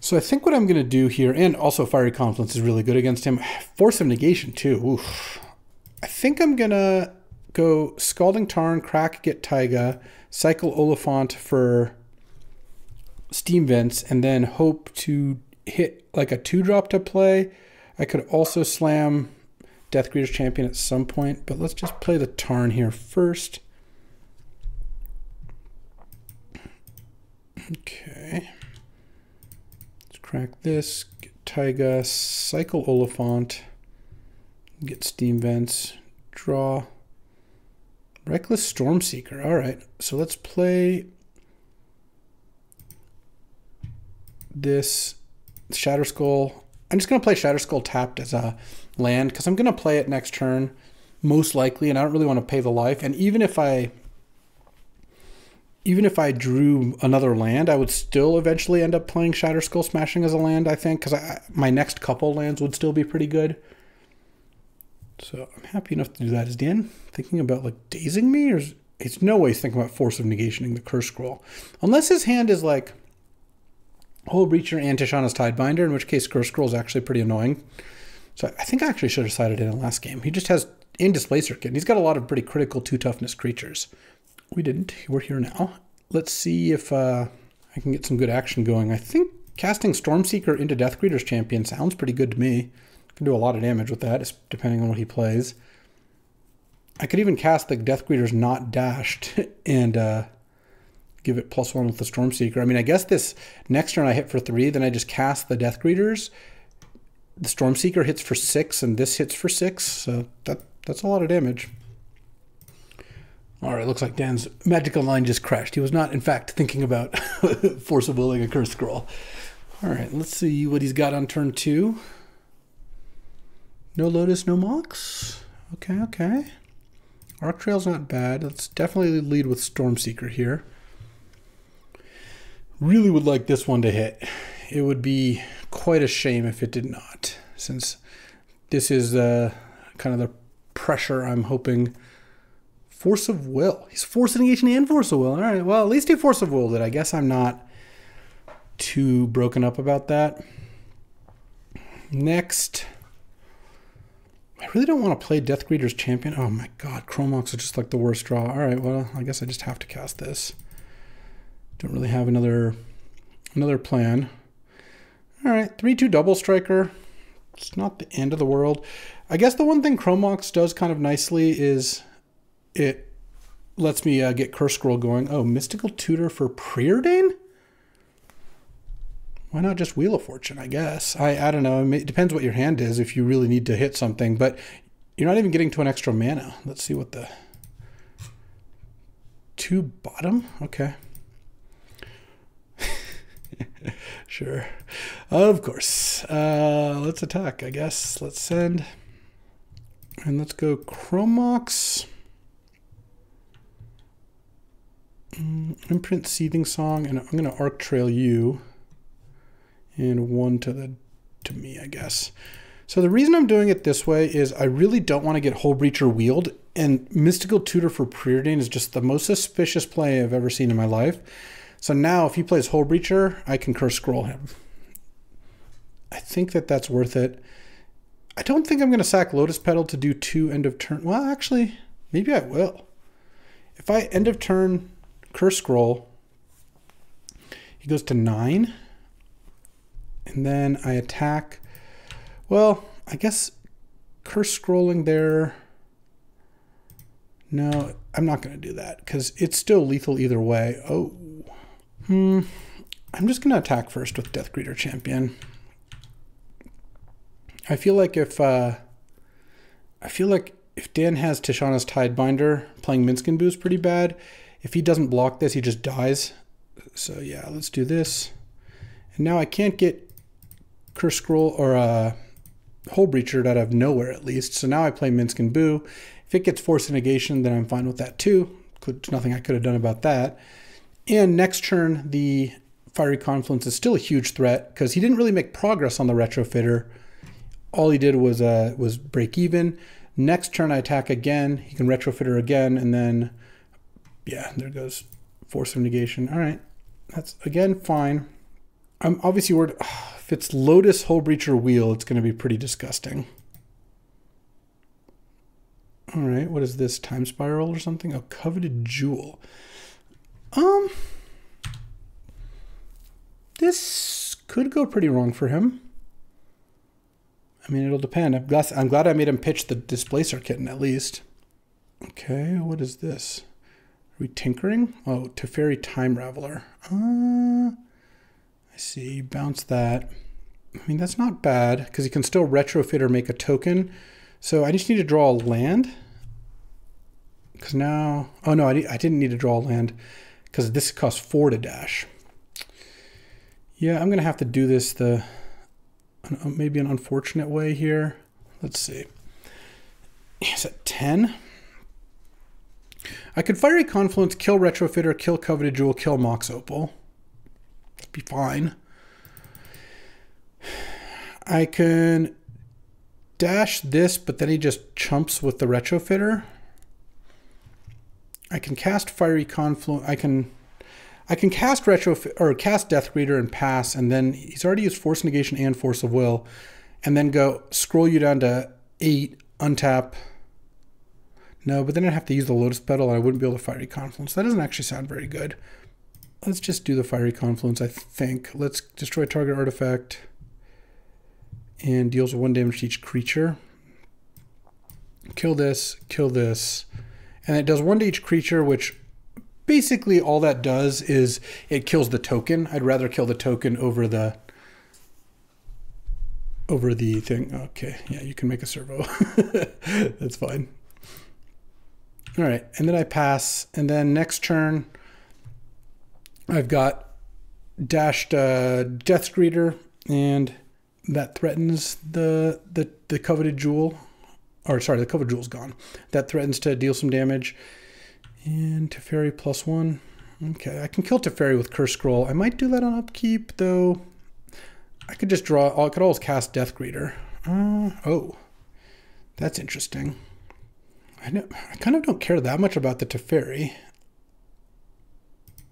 So I think what I'm going to do here, and also Fiery Confluence is really good against him. Force of Negation, too. Oof. I think I'm going to go Scalding Tarn, Crack, Get Taiga, cycle Olifant for Steam Vents, and then hope to hit like a 2-drop to play. I could also slam Death-Greeter's Champion at some point, but let's just play the Tarn here first. Okay. Let's crack this, get Taiga, cycle Olifant, get Steam Vents, draw. Reckless Stormseeker. All right, so let's play this Shatter Skull. I'm just going to play Shatter Skull tapped as a land because I'm going to play it next turn, most likely, and I don't really want to pay the life. And even if I drew another land, I would still eventually end up playing Shatter Skull Smashing as a land, I think, because my next couple lands would still be pretty good. So I'm happy enough to do that. Is Dan thinking about like dazing me? Or it's no way he's thinking about Force of Negationing the Curse Scroll. Unless his hand is like Hole Breacher and Tishana's Tidebinder, in which case Curse Scroll is actually pretty annoying. So I think I actually should have sided in the last game. He just has in Displacer Kid. He's got a lot of pretty critical 2-toughness creatures. We didn't. We're here now. Let's see if I can get some good action going. I think casting Stormseeker into Death-Greeter's Champion sounds pretty good to me. Can do a lot of damage with that, depending on what he plays. I could even cast the Death-Greeter's Not Dashed and give it +1 with the Stormseeker. I mean, I guess this next turn I hit for 3, then I just cast the Death-Greeter's. The Stormseeker hits for 6, and this hits for 6, so that's a lot of damage. All right, looks like Dan's magical line just crashed. He was not, in fact, thinking about Force of Willing a Curse Scroll. All right, let's see what he's got on turn 2. No Lotus, no Mox. Okay, okay. Arc Trail's not bad. Let's definitely lead with Stormseeker here. Really would like this one to hit. It would be quite a shame if it did not, since this is kind of the pressure I'm hoping. Force of Will. He's Force of Negation and Force of Will. All right, well, at least he Force of Willed it. I guess I'm not too broken up about that. Next. I really don't want to play Death-Greeter's Champion. Oh my god, Chromox is just like the worst draw. All right, well, I guess I just have to cast this. Don't really have another plan. All right, 3-2 Double Striker. It's not the end of the world. I guess the one thing Chromox does kind of nicely is it lets me get Curse Scroll going. Oh, Mystical Tutor for Preordain? Why not just Wheel of Fortune, I guess? I don't know. It depends what your hand is if you really need to hit something, but you're not even getting to an extra mana. Let's see what the... 2 bottom? Okay. Sure. Of course. Let's attack, I guess. Let's send. And let's go Chromox. Imprint, Seething Song, and I'm going to Arc Trail you. And 1 to me, I guess. So the reason I'm doing it this way is I really don't want to get Hole Breacher Wield, and Mystical Tutor for Preordain is just the most suspicious play I've ever seen in my life. So now if he plays Hole Breacher, I can Curse Scroll him. I think that's worth it. I don't think I'm going to sack Lotus Petal to do 2 end of turn. Well, actually, maybe I will. If I end of turn Curse Scroll, he goes to 9. And then I attack. Well, I guess Curse Scrolling there. No, I'm not going to do that because it's still lethal either way. Oh, I'm just going to attack first with Death-Greeter's Champion. I feel like if Dan has Tishana's Tidebinder, playing Minsc and Boo is pretty bad. If he doesn't block this, he just dies. So yeah, let's do this. And now I can't get Curse Scroll or Hole Breacher out of nowhere, at least. So now I play Minsc and Boo. If it gets Force of Negation, then I'm fine with that too. There's nothing I could have done about that. And next turn, the Fiery Confluence is still a huge threat because he didn't really make progress on the Retrofitter. All he did was break even. Next turn, I attack again. He can Retrofitter again, and then, yeah, there goes Force of Negation. All right, that's, again, fine. I'm obviously worried. If it's Lotus, Hole Breacher, Wheel, it's going to be pretty disgusting. All right, what is this? Time Spiral or something? A Coveted Jewel. This could go pretty wrong for him. I mean, it'll depend. I'm glad I made him pitch the Displacer Kitten at least. Okay, what is this? Are we tinkering? Oh, Teferi Time Raveler. I see, bounce that. I mean, that's not bad because he can still retrofit or make a token. So I just need to draw a land. Because now, oh no, I didn't need to draw a land because this costs 4 to dash. Yeah, I'm gonna have to do this maybe an unfortunate way here. Let's see. Is it 10? I could Fiery Confluence, kill Retrofitter, kill Coveted Jewel, kill Mox Opal. That'd be fine. I can dash this, but then he just chumps with the Retrofitter. I can cast Fiery Confluence. I can cast cast Death-Greeter and pass, and then he's already used Force Negation and Force of Will, and then go scroll you down to 8, untap. No, but then I'd have to use the Lotus Petal, and I wouldn't be able to Fiery Confluence. That doesn't actually sound very good. Let's just do the Fiery Confluence, I think. Let's destroy target artifact, and deals 1 damage to each creature. Kill this, kill this, and it does 1 to each creature, which basically all that does is it kills the token. I'd rather kill the token over the thing. Okay, yeah, you can make a servo. That's fine. All right, and then I pass, and then next turn I've got dashed Death-Greeter, and that threatens the Coveted Jewel. Or sorry, the Coveted Jewel's gone. That threatens to deal some damage. And Teferi +1. Okay, I can kill Teferi with Curse Scroll. I might do that on upkeep, though. I could just draw. I could always cast Death-Greeter. Oh, that's interesting. I kind of don't care that much about the Teferi.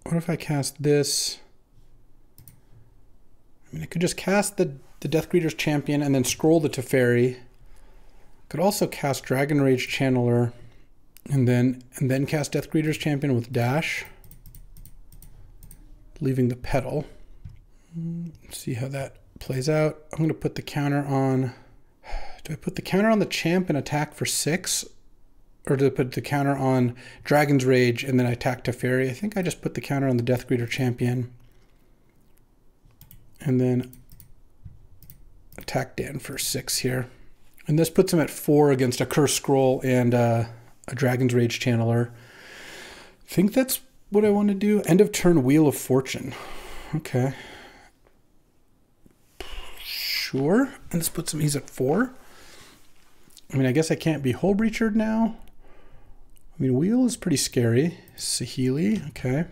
What if I cast this? I mean, I could just cast the Death-Greeter's Champion and then scroll the Teferi. Could also cast Dragon Rage Channeler. And then cast Death-Greeter's Champion with dash, leaving the Petal. Let's see how that plays out. I'm going to put the counter on. Do I put the counter on the champ and attack for 6, or do I put the counter on Dragon's Rage and then I attack Teferi? I think I just put the counter on the Death-Greeter Champion, and then attack Dan for 6 here. And this puts him at 4 against a Curse Scroll and a Dragon's Rage Channeler. I think that's what I want to do. End of turn, Wheel of Fortune. Okay. Sure. And this puts him, he's at 4. I mean, I guess I can't be Hole Breachered now. I mean, Wheel is pretty scary. Saheeli, okay.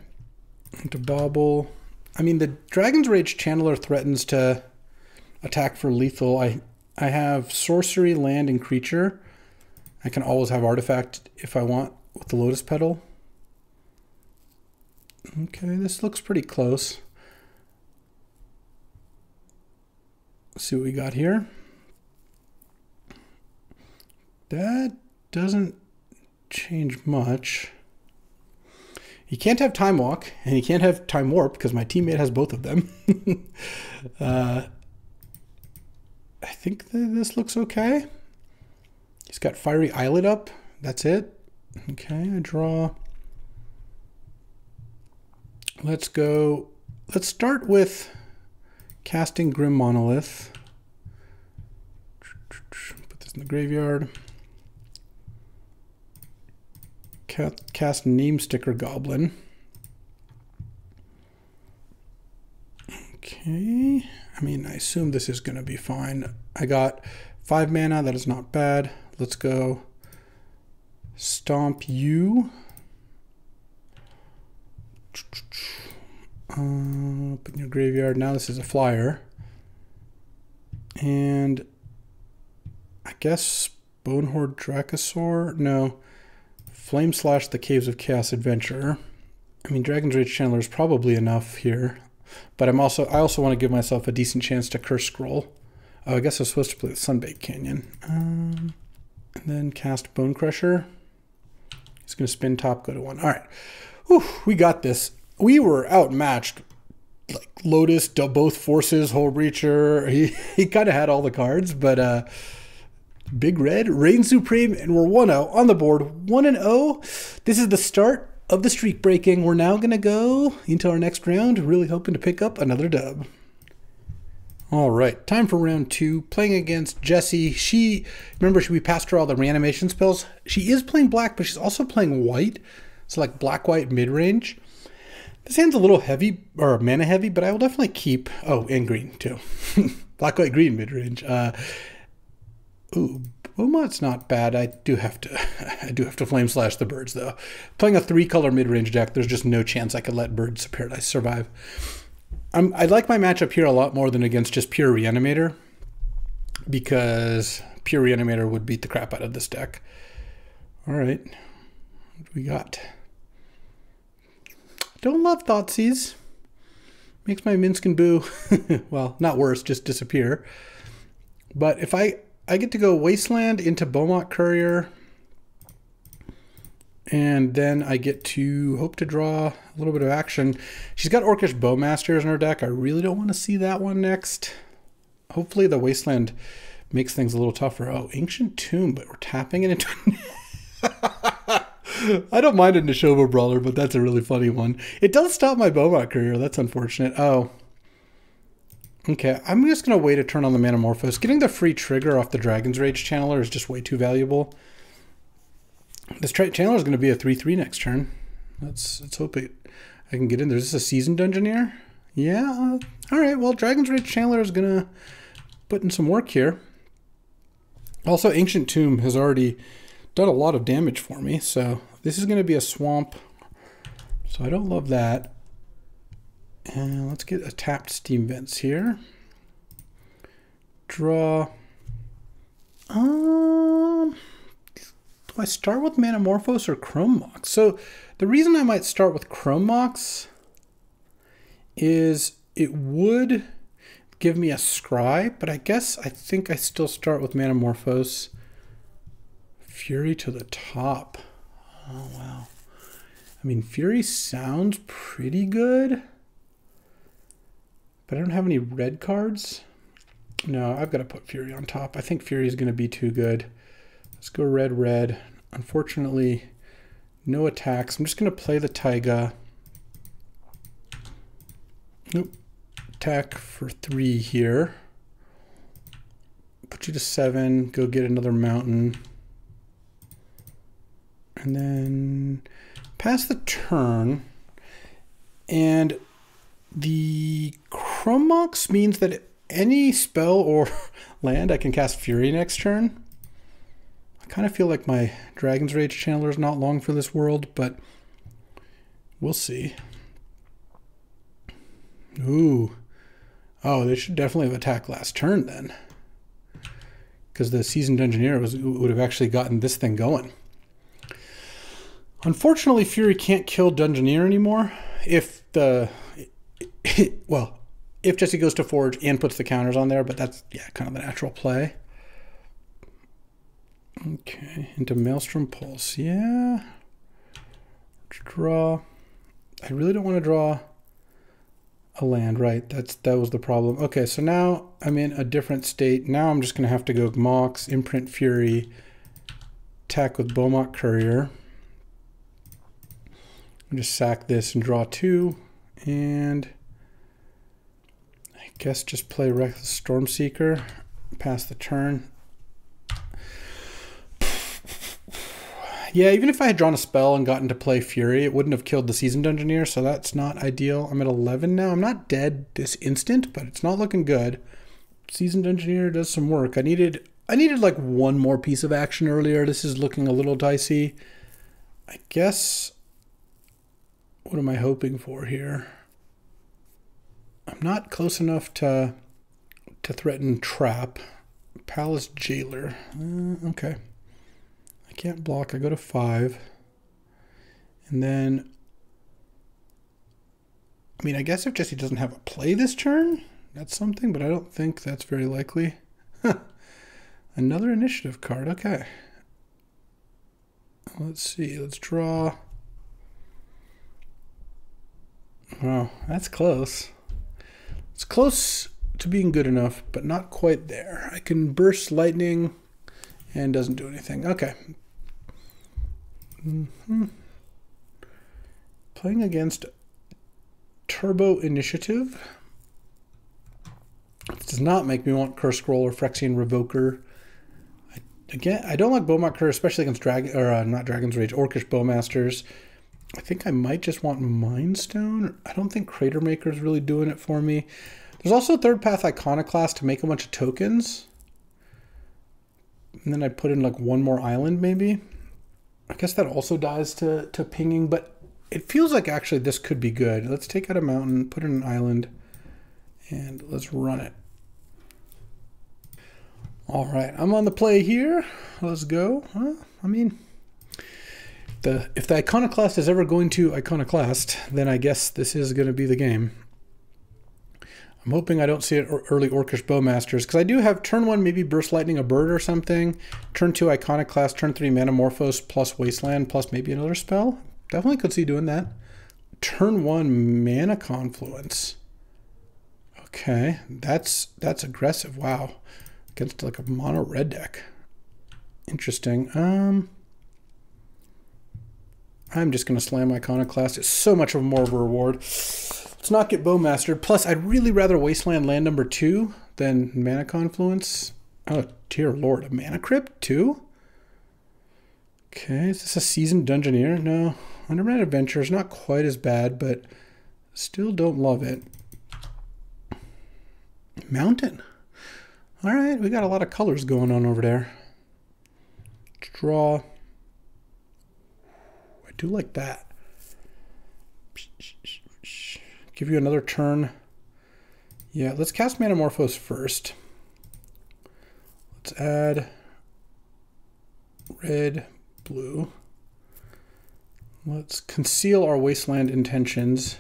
And to Bobble. I mean, the Dragon's Rage Channeler threatens to attack for lethal. I have sorcery, land, and creature. I can always have artifact if I want with the Lotus Petal. Okay, this looks pretty close. Let's see what we got here. That doesn't change much. You can't have Time Walk, and you can't have Time Warp because my teammate has both of them. I think this looks okay. He's got Fiery Eyelid up. That's it. Okay, I draw. Let's go. Let's start with casting Grim Monolith. Put this in the graveyard. Cast Namesticker Goblin. Okay. I mean, I assume this is going to be fine. I got 5 mana, that is not bad. Let's go Stomp you. Put in your graveyard. Now this is a flyer. And I guess Bonehorde Dracosaur? No. Flame Slash the Caves of Chaos Adventure. I mean, Dragon's Rage Channeler is probably enough here. But I also want to give myself a decent chance to Curse Scroll. Oh, I guess I was supposed to play the Sunbaked Canyon. And then cast Bone Crusher. He's going to spin top, go to 1. All right. Whew, we got this. We were outmatched. Like Lotus, both forces, Hole Breacher. He kind of had all the cards, but Big Red, Reign Supreme, and we're 1-0 on the board. 1-0. This is the start of the streak breaking. We're now going to go into our next round, really hoping to pick up another dub. All right, time for round 2, playing against Jesse. She, remember, we passed her all the reanimation spells. She is playing black, but she's also playing white. So like black-white mid-range. This hand's a little heavy, or mana heavy, but I will definitely keep, oh, and green too. Black-white-green mid-range. Ooh, Bomat's not bad. I do have to Flame Slash the birds though. Playing a 3-color mid-range deck, there's just no chance I could let Birds of Paradise survive. I like my matchup here a lot more than against just pure Reanimator, because pure Reanimator would beat the crap out of this deck. All right, what do we got? Don't love Thoughtseize. Makes my Minsc and Boo, well, not worse, just disappear. But if I get to go Wasteland into Bomat Courier, and then I get to hope to draw a little bit of action. She's got Orcish Bowmasters in her deck. I really don't want to see that one next. Hopefully the Wasteland makes things a little tougher. Oh, Ancient Tomb, but we're tapping it into... I don't mind a Neshoba Brawler, but that's a really funny one. It does stop my Bomat Courier. That's unfortunate. Oh. Okay, I'm just going to wait a turn on the Manamorphose. Getting the free trigger off the Dragon's Rage Channeler is just way too valuable. This Channeler is going to be a 3-3 next turn. Let's hope I can get in there. Is this a Seasoned Dungeoneer? Yeah. All right, well, Dragon's Rage Channeler is going to put in some work here. Also, Ancient Tomb has already done a lot of damage for me, so this is going to be a Swamp. So I don't love that. And let's get a tapped Steam Vents here. Draw. Do I start with Manamorphose or Chromox? So the reason I might start with Chromox is it would give me a Scry, but I guess I think I still start with Manamorphose. Fury to the top. Oh, wow. I mean, Fury sounds pretty good, but I don't have any red cards. No, I've got to put Fury on top. I think Fury is going to be too good. Let's go red, red. Unfortunately, no attacks. I'm just going to play the Taiga. Nope. Attack for 3 here. Put you to 7. Go get another mountain. And then pass the turn. And the Chromox means that any spell or land I can cast Fury next turn. I kind of feel like my Dragon's Rage Channeler is not long for this world, but we'll see. Ooh. Oh, they should definitely have attacked last turn then, because the Seasoned Dungeoneer would have actually gotten this thing going. Unfortunately, Fury can't kill Dungeoneer anymore. If the... well, if Jesse goes to Forge and puts the counters on there, but that's, yeah, kind of the natural play. Okay, into Maelstrom Pulse, yeah. Draw. I really don't want to draw a land, right? That was the problem. Okay, so now I'm in a different state. Now I'm just going to have to go Mox, Imprint Fury, attack with Bomat Courier. I'll just sack this and draw 2. And I guess just play Reckless Stormseeker, pass the turn. Yeah, even if I had drawn a spell and gotten to play Fury, it wouldn't have killed the Seasoned Dungeoneer, so that's not ideal. I'm at 11 now. I'm not dead this instant, but it's not looking good. Seasoned Dungeoneer does some work. I needed I needed like one more piece of action earlier. This is looking a little dicey. I guess, what am I hoping for here? I'm not close enough to threaten trap. Palace Jailer. Okay. I can't block. I go to 5. And then, I mean, I guess if Jesse doesn't have a play this turn, that's something, but I don't think that's very likely. Another initiative card. Okay. Let's see. Let's draw. Wow, that's close. It's close to being good enough, but not quite there. I can burst lightning and doesn't do anything. Okay. Mm-hmm. Playing against Turbo Initiative. This does not make me want Curse Scroll or Phyrexian Revoker. Again, I don't like Bomat Courier, especially against Dragon, or not Dragon's Rage, Orcish Bowmasters. I think I might just want Mindstone. I don't think Crater Maker's really doing it for me. There's also Third Path Iconoclast to make a bunch of tokens. And then I put in like one more island maybe. I guess that also dies to pinging, but it feels like actually this could be good. Let's take out a mountain, put in an island, and let's run it. All right, I'm on the play here. Let's go. Huh? I mean, if the Iconoclast is ever going to Iconoclast, then I guess this is going to be the game. I'm hoping I don't see it early Orcish Bowmasters, because I do have turn 1, maybe Burst Lightning a bird or something, turn 2 Iconoclast, turn 3 Metamorphose plus Wasteland plus maybe another spell. Definitely could see doing that. Turn 1 Mana Confluence. Okay, that's aggressive. Wow, against like a mono red deck. Interesting. I'm just going to slam Iconoclast. It's so much more of a reward. Let's not get Bowmastered. Plus, I'd really rather Wasteland land number 2 than Mana Confluence. Oh, dear Lord. A Mana Crypt, too? Okay, is this a Seasoned Dungeoneer? No. Underground Adventure is not quite as bad, but still don't love it. Mountain. All right, we got a lot of colors going on over there. Let's draw. Do like that. Give you another turn. Yeah, let's cast Metamorphose first. Let's add red, blue. Let's conceal our Wasteland intentions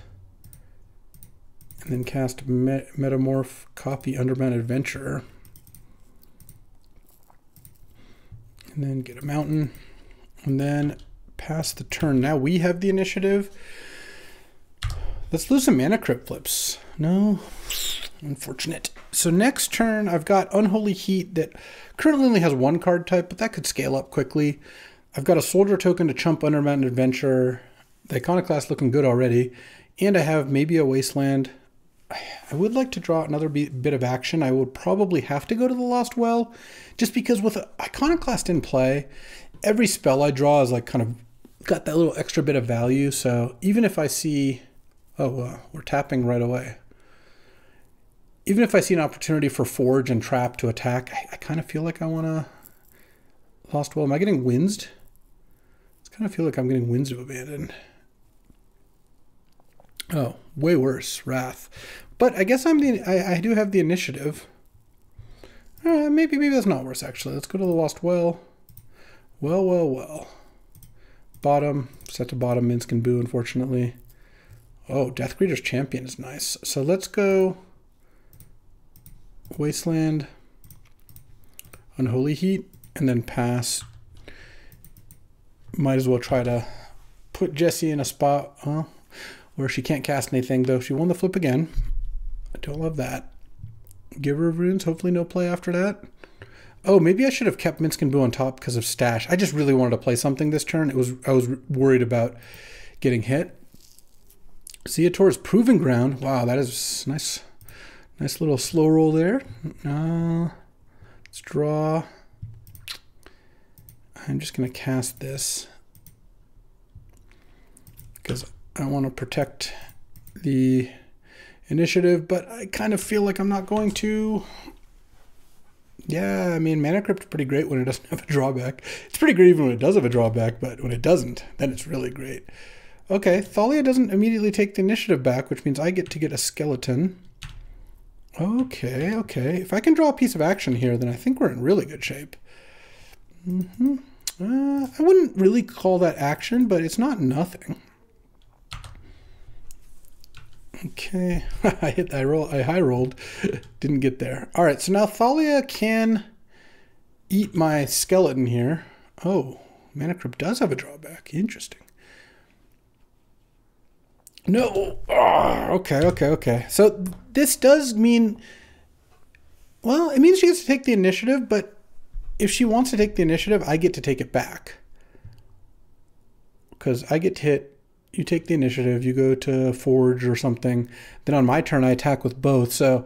and then cast Metamorph, copy Underground Adventurer. And then get a mountain. And then pass the turn. Now we have the initiative. Let's lose some Mana Crypt flips. No, unfortunate. So next turn, I've got Unholy Heat that currently only has one card type, but that could scale up quickly. I've got a Soldier token to chump Underground Adventure. The Iconoclast looking good already. And I have maybe a Wasteland. I would like to draw another bit of action. I would probably have to go to the Lost Well, just because with Iconoclast in play, every spell I draw is like kind of got that little extra bit of value. So even if I see, we're tapping right away. Even if I see an opportunity for Forge and Trap to attack, I kind of feel like I want to Lost Well. Am I getting whinged? I kind of feel like I'm getting whinged of Abandon. Oh, way worse, Wrath. But I guess I do have the initiative. Maybe that's not worse actually. Let's go to the Lost Well. Well. Bottom, set to bottom, Minsc and Boo, unfortunately. Oh, Death-Greeter's Champion is nice. So let's go Wasteland, Unholy Heat, and then pass. Might as well try to put Jesse in a spot where she can't cast anything, though she won the flip again. I don't love that. Giver of Runes, hopefully no play after that. Oh, maybe I should have kept Minsc and Boo on top because of Stash. I just really wanted to play something this turn. I was worried about getting hit. Seator's Proving Ground. Wow, that is nice. Nice little slow roll there. Let's draw. I'm just going to cast this because I want to protect the initiative, but I kind of feel like I'm not going to. Yeah, I mean, Mana Crypt's pretty great when it doesn't have a drawback. It's pretty great even when it does have a drawback, but when it doesn't, then it's really great. Okay, Thalia doesn't immediately take the initiative back, which means I get to get a skeleton. Okay, okay. If I can draw a piece of action here, then I think we're in really good shape. Mm-hmm. I wouldn't really call that action, but it's not nothing. Okay, I high rolled, didn't get there. All right, so now Thalia can eat my skeleton here. Oh, Mana Crypt does have a drawback, interesting. No, oh, okay, okay, okay. So this does mean, well, it means she gets to take the initiative, but if she wants to take the initiative, I get to take it back. Because I get to hit, you take the initiative, you go to Forge or something. Then on my turn, I attack with both. So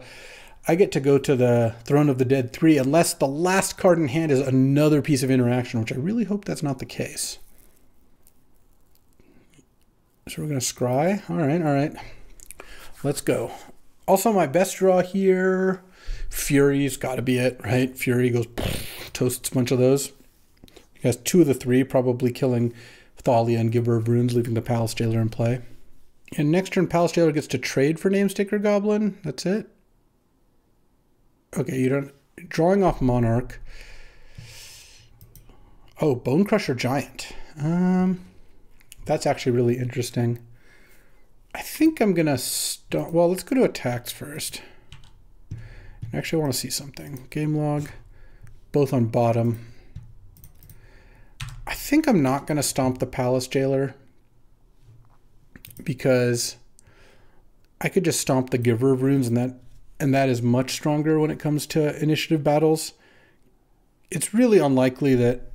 I get to go to the Throne of the Dead 3, unless the last card in hand is another piece of interaction, which I really hope that's not the case. So we're going to scry. All right, all right. Let's go. Also, my best draw here, Fury's got to be it, right? Fury goes, toasts a bunch of those. He has 2 of the 3, probably killing Thalia and Giver of Runes, leaving the Palace Jailer in play. And next turn, Palace Jailer gets to trade for Namesticker Goblin. That's it. Okay, you don't... Drawing off Monarch. Oh, Bone Crusher Giant. That's actually really interesting. I think I'm going to stop... Well, let's go to attacks first. Actually, I want to see something. Game log. Both on bottom. I think I'm not going to stomp the Palace Jailer because I could just stomp the Giver of Runes, and that is much stronger when it comes to initiative battles. It's really unlikely that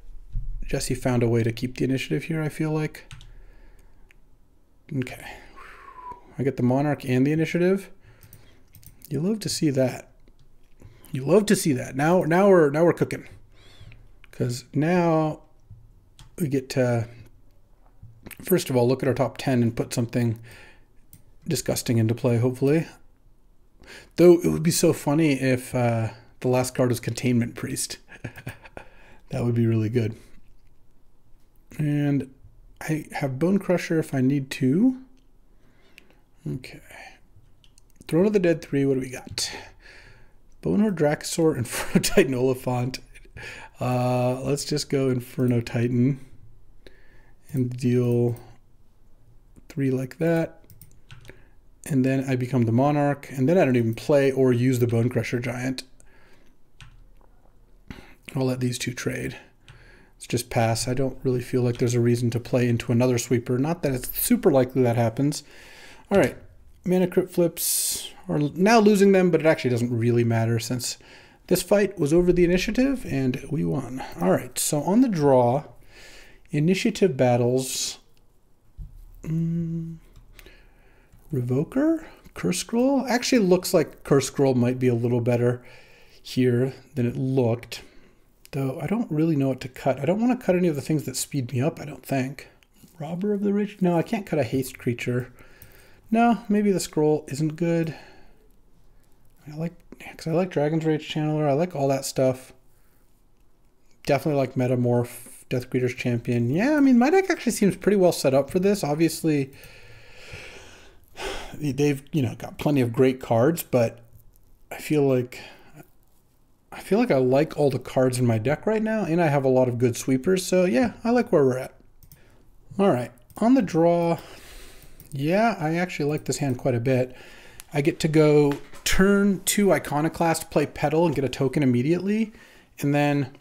Jesse found a way to keep the initiative here, I feel like. Okay. I get the Monarch and the initiative. You love to see that. You love to see that. Now we're cooking. Because now we get to, first of all, look at our top 10 and put something disgusting into play, hopefully. Though it would be so funny if the last card was Containment Priest. That would be really good. And I have Bone Crusher if I need to. Okay. Throne of the Dead 3, what do we got? Bonehorde Dracosaur, Inferno Titan, Oliphant. Let's just go Inferno Titan and deal 3 like that. And then I become the Monarch. And then I don't even play or use the Bone Crusher Giant. I'll let these two trade. Let's just pass. I don't really feel like there's a reason to play into another sweeper. Not that it's super likely that happens. All right. Mana Crypt flips are now losing them, but it actually doesn't really matter since this fight was over the initiative and we won. All right, so on the draw, initiative battles, Revoker, Curse Scroll. Actually looks like Curse Scroll might be a little better here than it looked, though I don't really know what to cut. I don't want to cut any of the things that speed me up, I don't think. Robber of the Rich? No, I can't cut a haste creature. No, maybe the scroll isn't good. Because I like Dragon's Rage Channeler. I like all that stuff. Definitely like Metamorph, Death-Greeter's Champion. Yeah, I mean, my deck actually seems pretty well set up for this. Obviously, they've, you know, got plenty of great cards, but I feel like I like all the cards in my deck right now, and I have a lot of good sweepers. So yeah, I like where we're at. All right, on the draw. Yeah, I actually like this hand quite a bit. I get to go turn 2 Iconoclast, play Petal, and get a token immediately. And then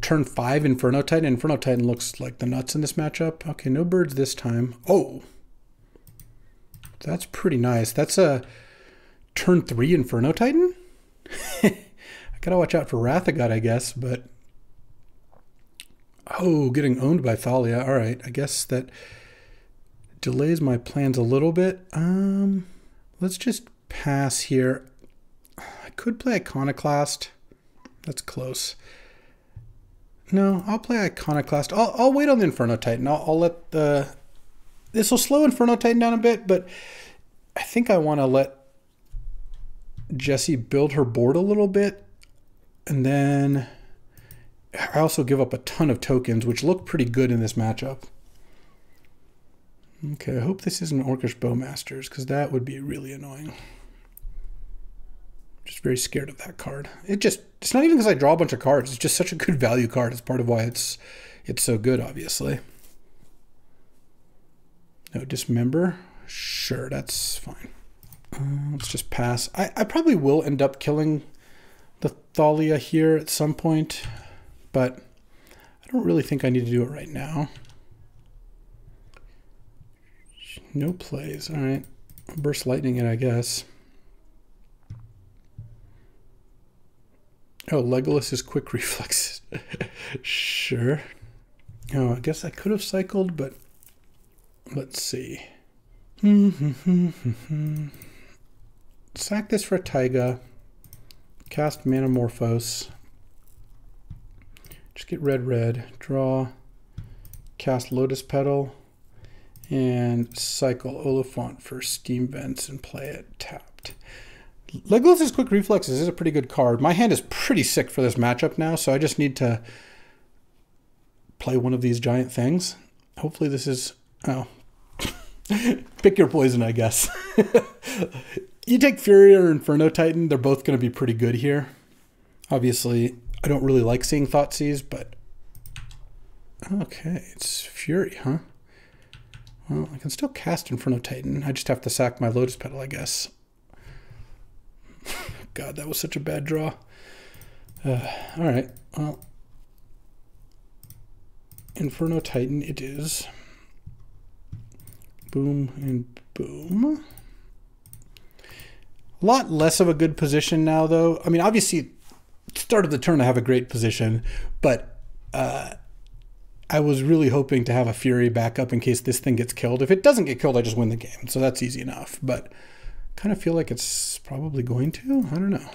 turn 5 Inferno Titan. Inferno Titan looks like the nuts in this matchup. Okay, no birds this time. Oh, that's pretty nice. That's a turn 3 Inferno Titan? I gotta watch out for Wrath of God, I guess, but... Oh, getting owned by Thalia. All right, I guess that... delays my plans a little bit. Let's just pass here. I could play Iconoclast. That's close. No, I'll play Iconoclast. I'll wait on the Inferno Titan. I'll let the... This will slow Inferno Titan down a bit, but I think I want to let Jessie build her board a little bit. And then I also give up a ton of tokens, which look pretty good in this matchup. Okay, I hope this isn't Orcish Bowmasters, because that would be really annoying. I'm just very scared of that card. It's not even because I draw a bunch of cards. It's just such a good value card. It's part of why it's so good, obviously. No Dismember? Sure, that's fine. Let's just pass. I probably will end up killing the Thalia here at some point, but I don't really think I need to do it right now. No plays. All right. Burst Lightning it, I guess. Oh, Legolas is Quick Reflexes. Sure. Oh, I guess I could have cycled, but let's see. Sack this for a Taiga. Cast Manamorphose. Just get red, red. Draw. Cast Lotus Petal. And cycle Oliphant for Steam Vents and play it tapped. Legolas' Quick Reflexes is a pretty good card. My hand is pretty sick for this matchup now, so I just need to play one of these giant things. Hopefully this is... oh. Pick your poison, I guess. You take Fury or Inferno Titan, they're both going to be pretty good here. Obviously, I don't really like seeing Thoughtseize, but... okay, it's Fury, huh? Well, I can still cast Inferno Titan. I just have to sack my Lotus Petal, I guess. God, that was such a bad draw. All right, well, Inferno Titan it is. Boom and boom. A lot less of a good position now, though. I mean, obviously, start of the turn I have a great position, but... I was really hoping to have a Fury backup in case this thing gets killed. If it doesn't get killed, I just win the game, so that's easy enough. But I kind of feel like it's probably going to. I don't know.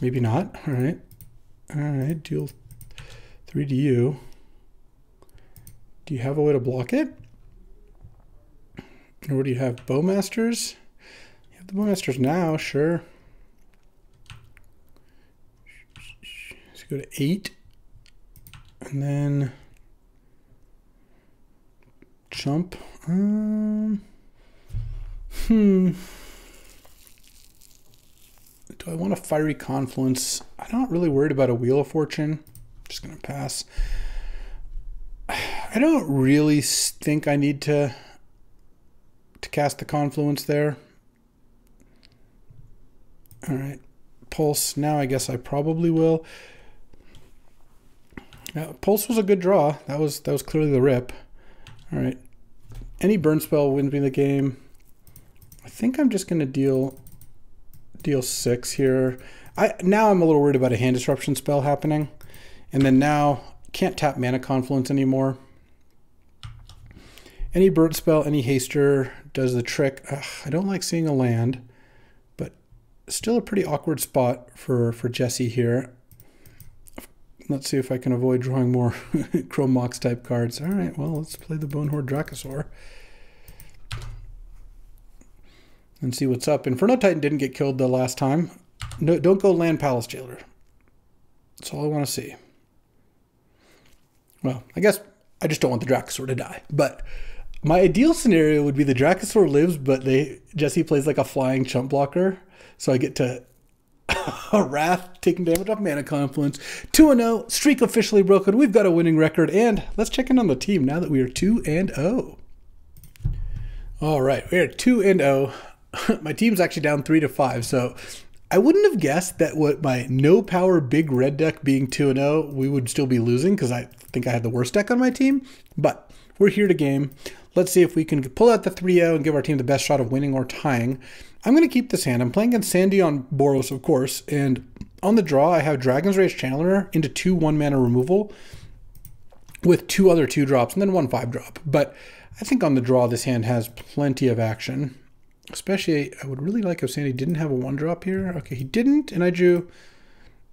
Maybe not. All right. All right. Deal 3 to you. Do you have a way to block it? Or what do you have? Bowmasters? You have the Bowmasters now, sure. So go to 8. And then jump. Do I want a Fiery Confluence? I'm not really worried about a Wheel of Fortune. I'm just going to pass. I don't really think I need to cast the Confluence there. All right. Pulse. Now I guess I probably will. Now, Pulse was a good draw. That was clearly the rip. All right. Any burn spell wins me the game. I think I'm just going to deal 6 here. Now I'm a little worried about a hand disruption spell happening. And then now can't tap Mana Confluence anymore. Any burn spell, any haster does the trick. Ugh, I don't like seeing a land, but still a pretty awkward spot for Jesse here. Let's see if I can avoid drawing more Chromox type cards. All right, well, let's play the Bonehorde Dracosaur and see what's up. Inferno Titan didn't get killed the last time. No, don't go land Palace Jailer. That's all I want to see. Well, I guess I just don't want the Dracosaur to die. But my ideal scenario would be the Dracosaur lives, but Jesse plays like a flying chump blocker, so I get to... a Wrath, taking damage off Mana Confluence. 2-0, streak officially broken. We've got a winning record, and let's check in on the team now that we are 2-0. All right, we are 2-0. My team's actually down 3-5, so I wouldn't have guessed that what my no-power big red deck being 2-0, we would still be losing because I think I had the worst deck on my team, but we're here to game. Let's see if we can pull out the 3-0 and give our team the best shot of winning or tying. I'm going to keep this hand. I'm playing against Sandy on Boros, of course, and on the draw, I have Dragon's Rage Channeler into 2 1-mana removal with 2 other 2-drops and then 1 5-drop. But I think on the draw, this hand has plenty of action, especially I would really like if Sandy didn't have a 1-drop here. Okay, he didn't, and I drew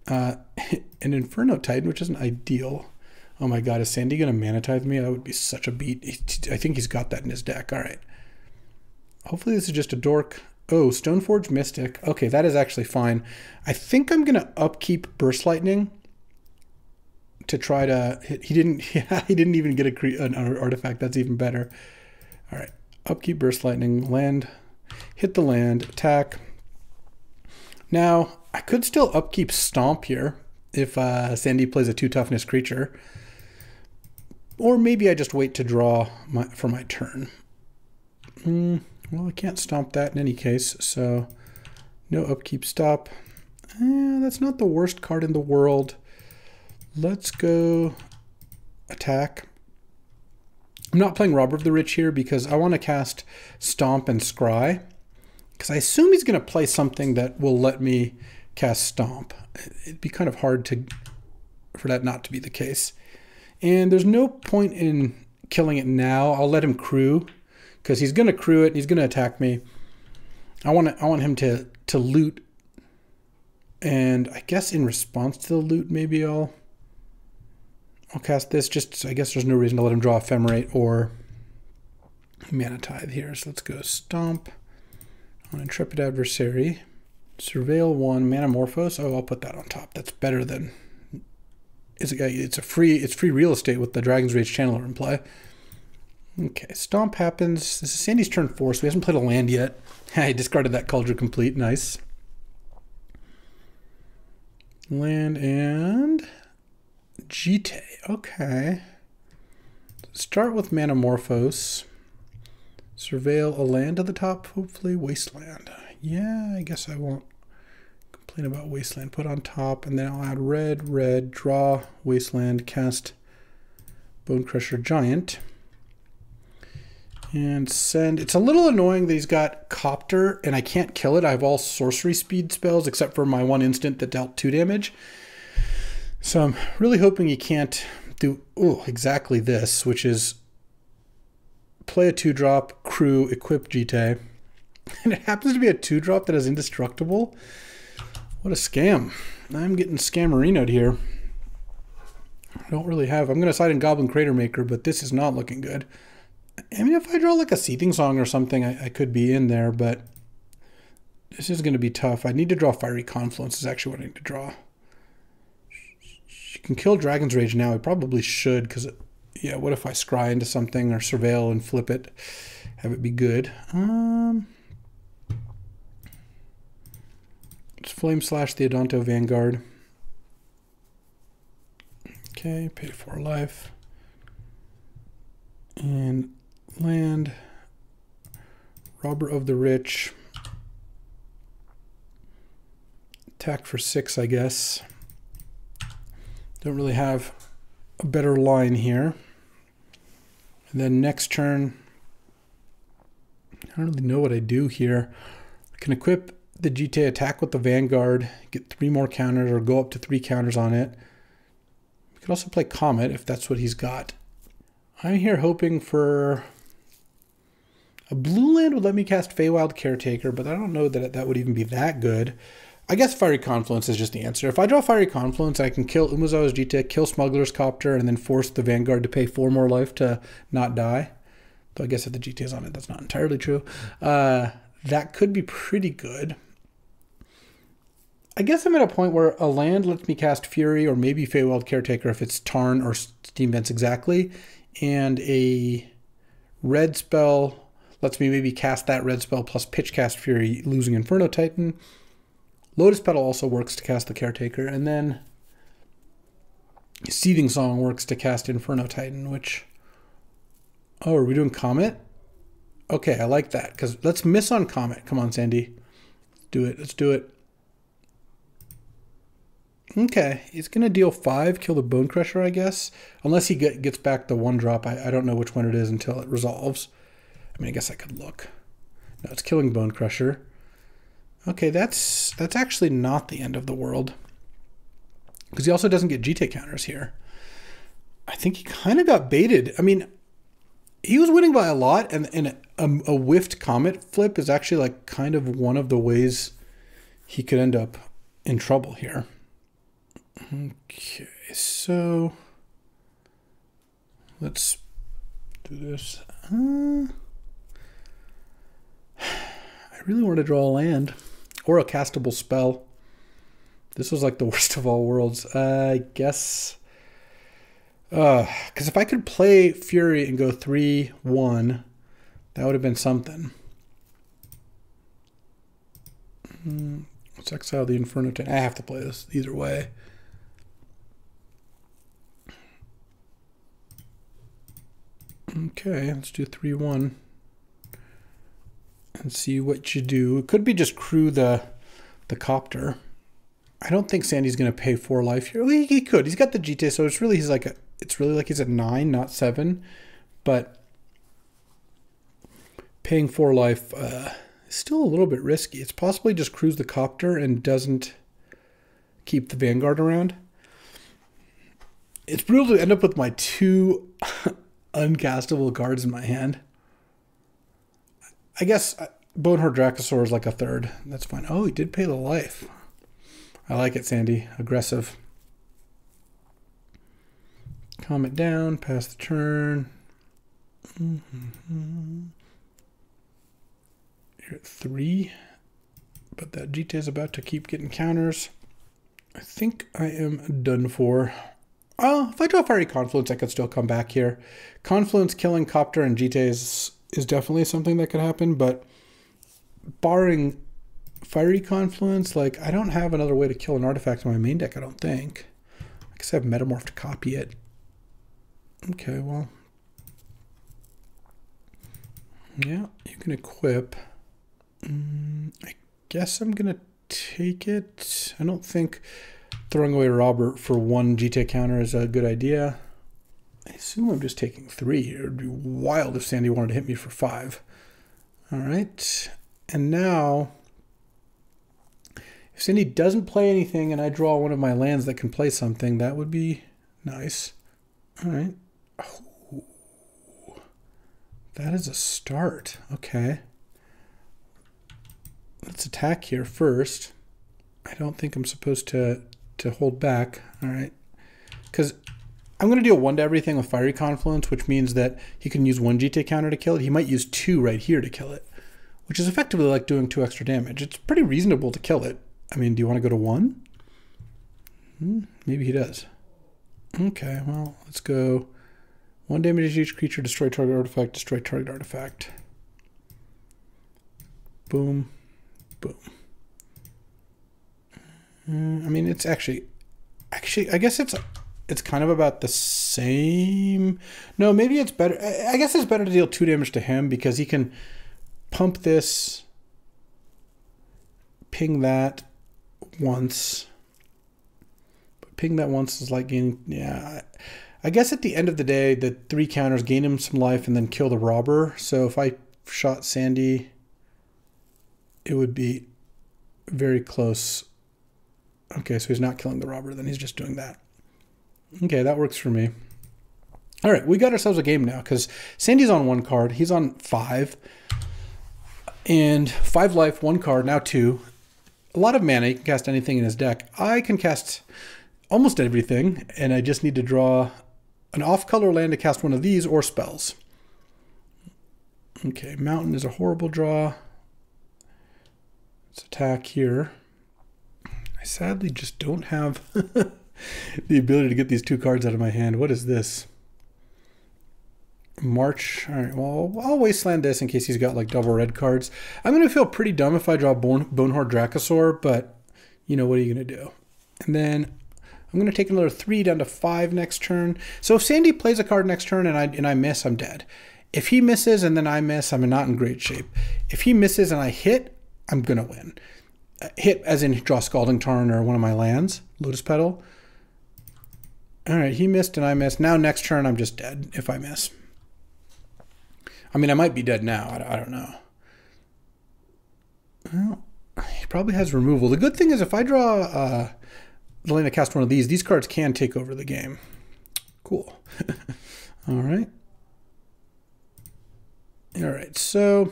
an Inferno Titan, which isn't ideal. Oh my God, is Sandy going to Mana Tithe me? That would be such a beat. I think he's got that in his deck. All right. Hopefully this is just a dork. Oh, Stoneforge Mystic. Okay, that is actually fine. I think I'm gonna upkeep Burst Lightning to try to hit. He didn't even get an artifact. That's even better. All right, upkeep Burst Lightning, land, hit the land, attack. Now I could still upkeep Stomp here if Sandy plays a 2 toughness creature, or maybe I just wait to draw for my turn. Well, I can't stomp that in any case, so no upkeep stop. That's not the worst card in the world. Let's go attack. I'm not playing Robber of the Rich here because I want to cast Stomp and Scry, because I assume he's going to play something that will let me cast Stomp. It'd be kind of hard for that not to be the case. And there's no point in killing it now. I'll let him crew, because he's going to crew it and he's going to attack me. I want him to loot, and I guess in response to the loot, maybe I'll cast this. Just, I guess there's no reason to let him draw Ephemerate or Mana Tithe here. So let's go Stomp on Intrepid Adversary, Surveil 1, Manamorphose. Oh, I'll put that on top. That's better than it's free real estate with the Dragon's Rage Channeler in play. Okay, Stomp happens. This is Sandy's turn 4, so he hasn't played a land yet. I discarded that Cauldron Complete. Nice. Land and Jite. Okay. Start with Manamorphose. Surveil a land at the top, hopefully. Wasteland. Yeah, I guess I won't complain about Wasteland. Put on top, and then I'll add red, red, draw, Wasteland, cast Bone Crusher Giant. And send. It's a little annoying that he's got Copter and I can't kill it. I have all sorcery speed spells except for my one instant that dealt 2 damage. So I'm really hoping he can't do exactly this, which is play a 2-drop, crew, equip Jite. And it happens to be a 2-drop that is indestructible. What a scam. I'm getting scammerino'd here. I don't really have. I'm going to side in Goblin Crater Maker, but this is not looking good. I mean, if I draw like a Seething Song or something, I could be in there, but this is going to be tough. I need to draw Fiery Confluence is actually what I need to draw. You can kill Dragon's Rage now. I probably should, because, yeah, what if I scry into something or surveil and flip it? Have it be good. Let's Flame Slash the Odonto Vanguard. Okay, pay 4 life. And land, Robber of the Rich, attack for 6, I guess. Don't really have a better line here. And then next turn, I don't really know what I do here. I can equip the Jite, attack with the Vanguard, get 3 more counters or go up to 3 counters on it. We could also play Comet if that's what he's got. I'm here hoping for a blue land would let me cast Feywild Caretaker, but I don't know that that would even be that good. I guess Fiery Confluence is just the answer. If I draw Fiery Confluence, I can kill Umazawa's Jite, kill Smuggler's Copter, and then force the Vanguard to pay 4 more life to not die. Though I guess if the Jite is on it, that's not entirely true. That could be pretty good. I guess I'm at a point where a land lets me cast Fury or maybe Feywild Caretaker if it's Tarn or Steam Vents exactly. And a red spell lets me maybe cast that red spell plus pitch cast Fury, losing Inferno Titan. Lotus Petal also works to cast the Caretaker, and then Seething Song works to cast Inferno Titan, which... Oh, are we doing Comet? Okay, I like that, because let's miss on Comet. Come on, Sandy. Do it. Let's do it. Okay, he's going to deal 5, kill the Bone Crusher, I guess. Unless he gets back the 1-drop. I don't know which one it is until it resolves. I mean, I guess I could look. No, it's killing Bone Crusher. Okay, that's actually not the end of the world. Because he also doesn't get Jite counters here. I think he kind of got baited. I mean, he was winning by a lot, and a whiffed Comet flip is actually like kind of one of the ways he could end up in trouble here. Okay, so let's do this. I I really wanted to draw a land or a castable spell. This was like the worst of all worlds. I guess, because if I could play Fury and go 3/1, that would have been something. Let's exile the Inferno Titan. I have to play this either way. Okay, let's do 3/1 and see what you do. It could be just crew the copter. I don't think Sandy's going to pay 4 life here. Well, he could. He's got the Jite, so it's really he's a 9, not 7. But paying 4 life is still a little bit risky. It's possibly just cruise the copter and doesn't keep the Vanguard around. It's brutal to end up with my 2 uncastable cards in my hand. I guess Boneheart Dracosaur is like a 3rd. That's fine. Oh, he did pay the life. I like it, Sandy. Aggressive. Comment down. Pass the turn. You're at 3. But that Jita is about to keep getting counters. I think I am done for. Oh, if I draw Fiery Confluence, I could still come back here. Confluence killing Copter and Jita is definitely something that could happen, but barring Fiery Confluence, like, I don't have another way to kill an artifact in my main deck, I don't think. I guess I have Metamorph to copy it. Okay, well. Yeah, you can equip. I guess I'm going to take it. I don't think throwing away Robert for 1 Jita counter is a good idea. I assume I'm just taking 3 here. It would be wild if Sandy wanted to hit me for 5. All right. And now, if Sandy doesn't play anything and I draw one of my lands that can play something, that would be nice. All right. Oh, that is a start. Okay. Let's attack here first. I don't think I'm supposed to hold back. All right. Because I'm going to deal 1 to everything with Fiery Confluence, which means that he can use 1 Jita counter to kill it. He might use 2 right here to kill it, which is effectively like doing 2 extra damage. It's pretty reasonable to kill it. I mean, do you want to go to 1? Maybe he does. Okay, well, let's go 1 damage to each creature, destroy target artifact, destroy target artifact. Boom, boom. I mean, it's actually, I guess it's kind of about the same. No, maybe it's better. I guess it's better to deal 2 damage to him because he can pump this, ping that once. But ping that once is like gaining, yeah. I guess at the end of the day, the 3 counters gain him some life and then kill the robber. So if I shot Sandy, it would be very close. Okay, so he's not killing the robber, then he's just doing that. Okay, that works for me. All right, we got ourselves a game now because Sandy's on 1 card. He's on 5. And 5 life, 1 card, now 2. A lot of mana. You can cast anything in his deck. I can cast almost everything, and I just need to draw an off-color land to cast one of these or spells. Okay, Mountain is a horrible draw. Let's attack here. I sadly just don't have the ability to get these 2 cards out of my hand. What is this? March. All right, well, I'll wasteland this in case he's got like double red cards. I'm going to feel pretty dumb if I draw Boneheart Dracosaur, but you know, what are you going to do? And then I'm going to take another 3 down to 5 next turn. So if Sandy plays a card next turn and I miss, I'm dead. If he misses and then I miss, I'm not in great shape. If he misses and I hit, I'm going to win. Hit as in draw Scalding Tarn or one of my lands, Lotus Petal. All right, he missed and I missed. Now next turn, I'm just dead if I miss. I mean, I might be dead now. I don't know. Well, he probably has removal. The good thing is if I draw the land to cast one of these cards can take over the game. Cool. All right. All right, so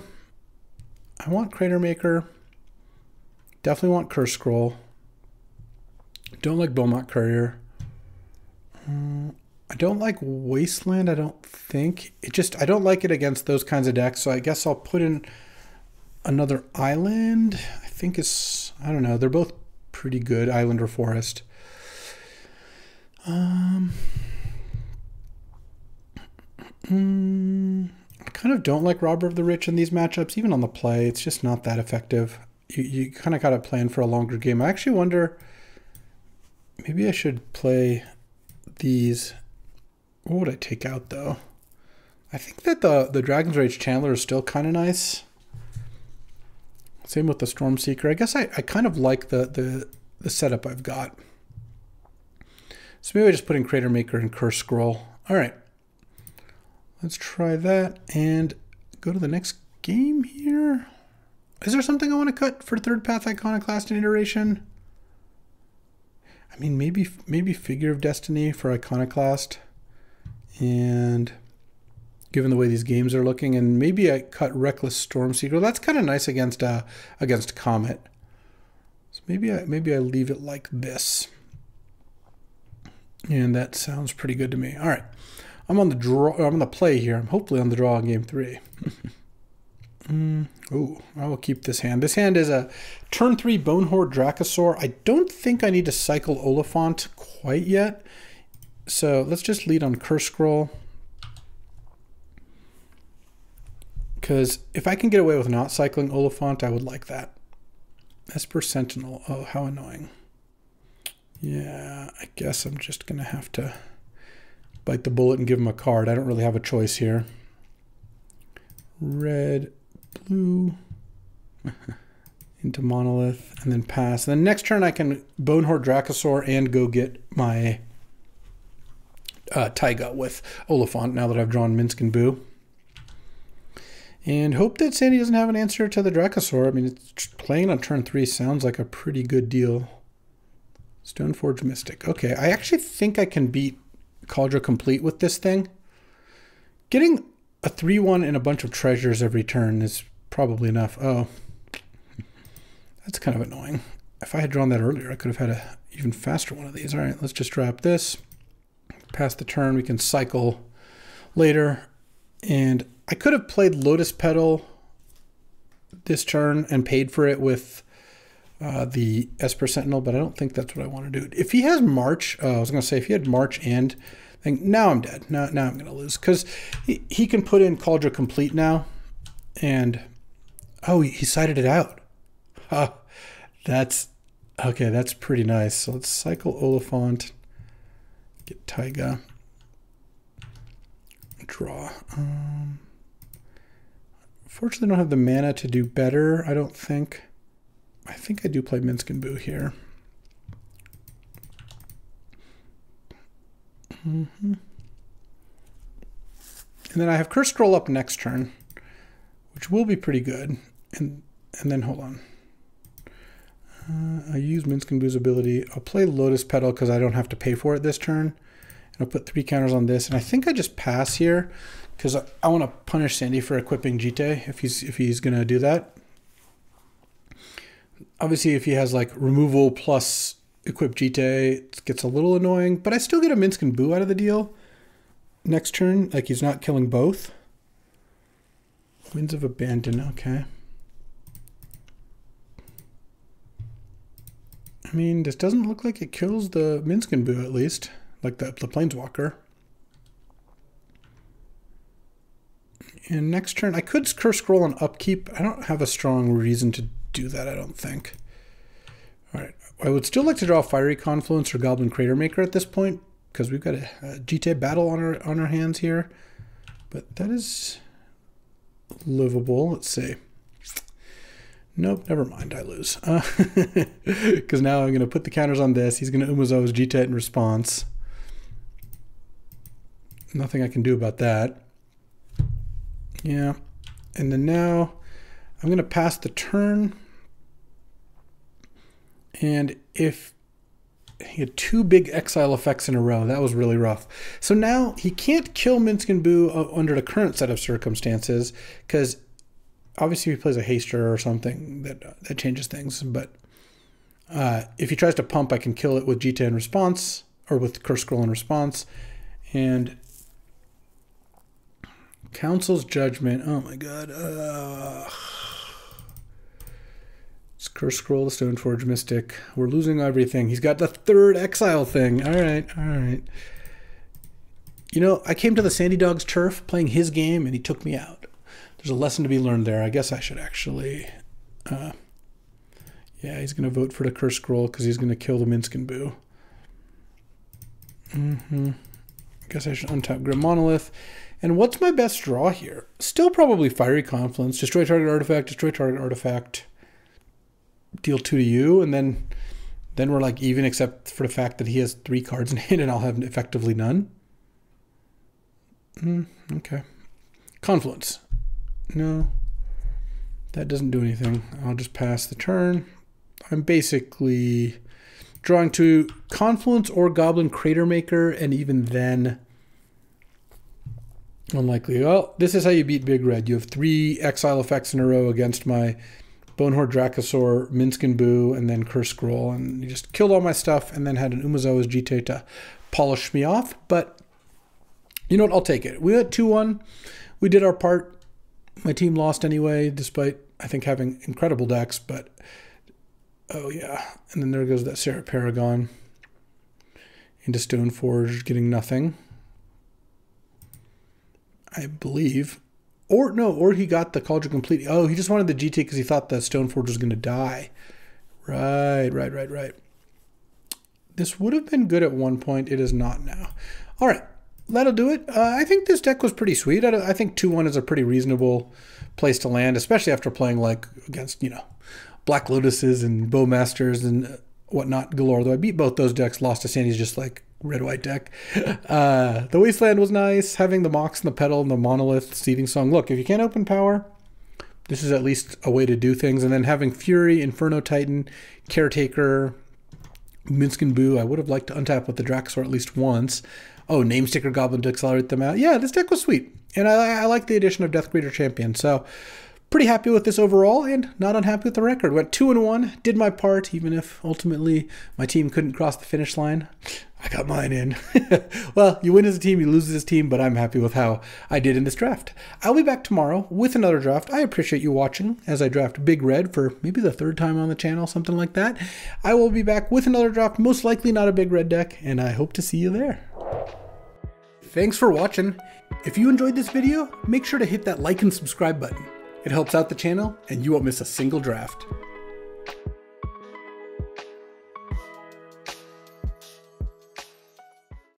I want Crater Maker. Definitely want Curse Scroll. Don't like Bomat Courier. I don't like Wasteland, I don't think. I don't like it against those kinds of decks, so I guess I'll put in another island. I think it's, I don't know, they're both pretty good, island or forest. I kind of don't like Robber of the Rich in these matchups, even on the play. It's just not that effective. You kind of got to plan for a longer game. I actually wonder, maybe I should play these. What would I take out, though? I think that the Dragon's Rage Chandler is still kind of nice. Same with the Stormseeker. I guess I kind of like the setup I've got. So maybe I just put in Crater Maker and Curse Scroll. All right. Let's try that and go to the next game here. Is there something I want to cut for Third Path Iconoclast and Iteration? I mean, maybe Figure of Destiny for Iconoclast. And given the way these games are looking, and maybe I cut Reckless Stormseeker. That's kind of nice against against Comet. So maybe I leave it like this. And that sounds pretty good to me. All right, I'm on the draw. I'm on the play here. I'm hopefully on the draw in Game 3. Oh, I will keep this hand. This hand is a turn 3 Bonehorde Dracosaur. I don't think I need to cycle Olifant quite yet. So let's just lead on Curse Scroll, because if I can get away with not cycling Olifant, I would like that. Esper Sentinel. Oh, how annoying. Yeah, I guess I'm just going to have to bite the bullet and give him a card. I don't really have a choice here. Red, blue, into Monolith, and then pass. And then next turn I can Bonehorde Dracosaur and go get my Taiga with Olifant, now that I've drawn Minsc and Boo. And hope that Sandy doesn't have an answer to the Dracosaur. I mean, it's playing on turn 3 sounds like a pretty good deal. Stoneforge Mystic. Okay, I actually think I can beat Cauldra Complete with this thing. Getting a 3/1 and a bunch of treasures every turn is probably enough. Oh, that's kind of annoying. If I had drawn that earlier, I could have had a even faster one of these. All right, let's just wrap this. Pass the turn. We can cycle later. And I could have played Lotus Petal this turn and paid for it with the Esper Sentinel, but I don't think that's what I want to do. If he has March, I was going to say, if he had March and then now I'm dead. Now I'm going to lose, because he can put in Cauldra Complete now. And oh, he sided it out. Huh. That's okay. That's pretty nice. So let's cycle Olifant, get Taiga, draw. Fortunately, I don't have the mana to do better, I don't think. I think I do play Minsc and Boo here. And then I have Curse Scroll up next turn, which will be pretty good. And then, hold on. I use Minsc and Boo's ability. I'll play Lotus Petal because I don't have to pay for it this turn. And I'll put 3 counters on this. And I think I just pass here because I want to punish Sandy for equipping Jite if he's going to do that. Obviously, if he has like removal plus equip Jite, it gets a little annoying, but I still get a Minsc and Boo out of the deal next turn. Like, he's not killing both. Winds of Abandon, okay. I mean, this doesn't look like it kills the Minsc and Boo, at least, like the Planeswalker. And next turn, I could Curse Scroll on upkeep. I don't have a strong reason to do that, I don't think. All right, I would still like to draw Fiery Confluence or Goblin Crater Maker at this point, because we've got a Jite battle on our hands here. But that is livable. Let's see. Nope, never mind, I lose. Because now I'm going to put the counters on this. He's going to Umazoa's Jite in response. Nothing I can do about that. Yeah. And then now I'm going to pass the turn. And if he had 2 big exile effects in a row, that was really rough. So now he can't kill Minsc and Boo under the current set of circumstances, because obviously if he plays a Haster or something, that changes things. But if he tries to pump, I can kill it with Jite in response, or with Curse Scroll in response. And Council's Judgment. Oh my god. Curse Scroll, the Stoneforge Mystic. We're losing everything. He's got the third exile thing. All right, all right. You know, I came to the Sandy Dog's turf playing his game, and he took me out. There's a lesson to be learned there. I guess I should actually... yeah, he's going to vote for the Curse Scroll because he's going to kill the Minsc and Boo. Mm-hmm. I guess I should untap Grim Monolith. And what's my best draw here? Still probably Fiery Confluence. Destroy target artifact, destroy target artifact. Deal 2 to you, and then we're like even, except for the fact that he has 3 cards in hand and I'll have effectively none. Okay. Confluence. No. That doesn't do anything. I'll just pass the turn. I'm basically drawing to Confluence or Goblin Crater Maker, and even then, unlikely. Well, this is how you beat Big Red. You have 3 exile effects in a row against my Bonehorde Dracosaur, Minsc and Boo, and then Curse Scroll, and he just killed all my stuff, and then had an Umazawa's Jite to polish me off. But you know what? I'll take it. We had 2-1. We did our part. My team lost anyway, despite, I think, having incredible decks, but... Oh, yeah. And then there goes that Sarah Paragon into Stoneforge, getting nothing, I believe. Or, no, or he got the Cauldron completely. Oh, he just wanted the GT because he thought that Stoneforge was going to die. Right. This would have been good at one point. It is not now. All right. That'll do it. I think this deck was pretty sweet. I think 2-1 is a pretty reasonable place to land, especially after playing like against, you know, Black Lotuses and Bowmasters and whatnot galore. Though I beat both those decks, lost to Sandy's just like red-white deck. The Wasteland was nice, having the Mox and the Petal and the Monolith, Seething Song. Look, if you can't open power, this is at least a way to do things. And then having Fury, Inferno Titan, Caretaker, Minsc and Boo. I would have liked to untap with the Dracosaur at least once. Oh, Namesticker Goblin to accelerate them out. Yeah, this deck was sweet. And I like the addition of Death-Greeter's Champion. So pretty happy with this overall and not unhappy with the record. Went 2-1, did my part, even if ultimately my team couldn't cross the finish line. I got mine in. Well, you win as a team, you lose as a team, but I'm happy with how I did in this draft. I'll be back tomorrow with another draft. I appreciate you watching as I draft Big Red for maybe the 3rd time on the channel, something like that. I will be back with another draft, most likely not a Big Red deck, and I hope to see you there. Thanks for watching. If you enjoyed this video, make sure to hit that like and subscribe button. It helps out the channel, and you won't miss a single draft.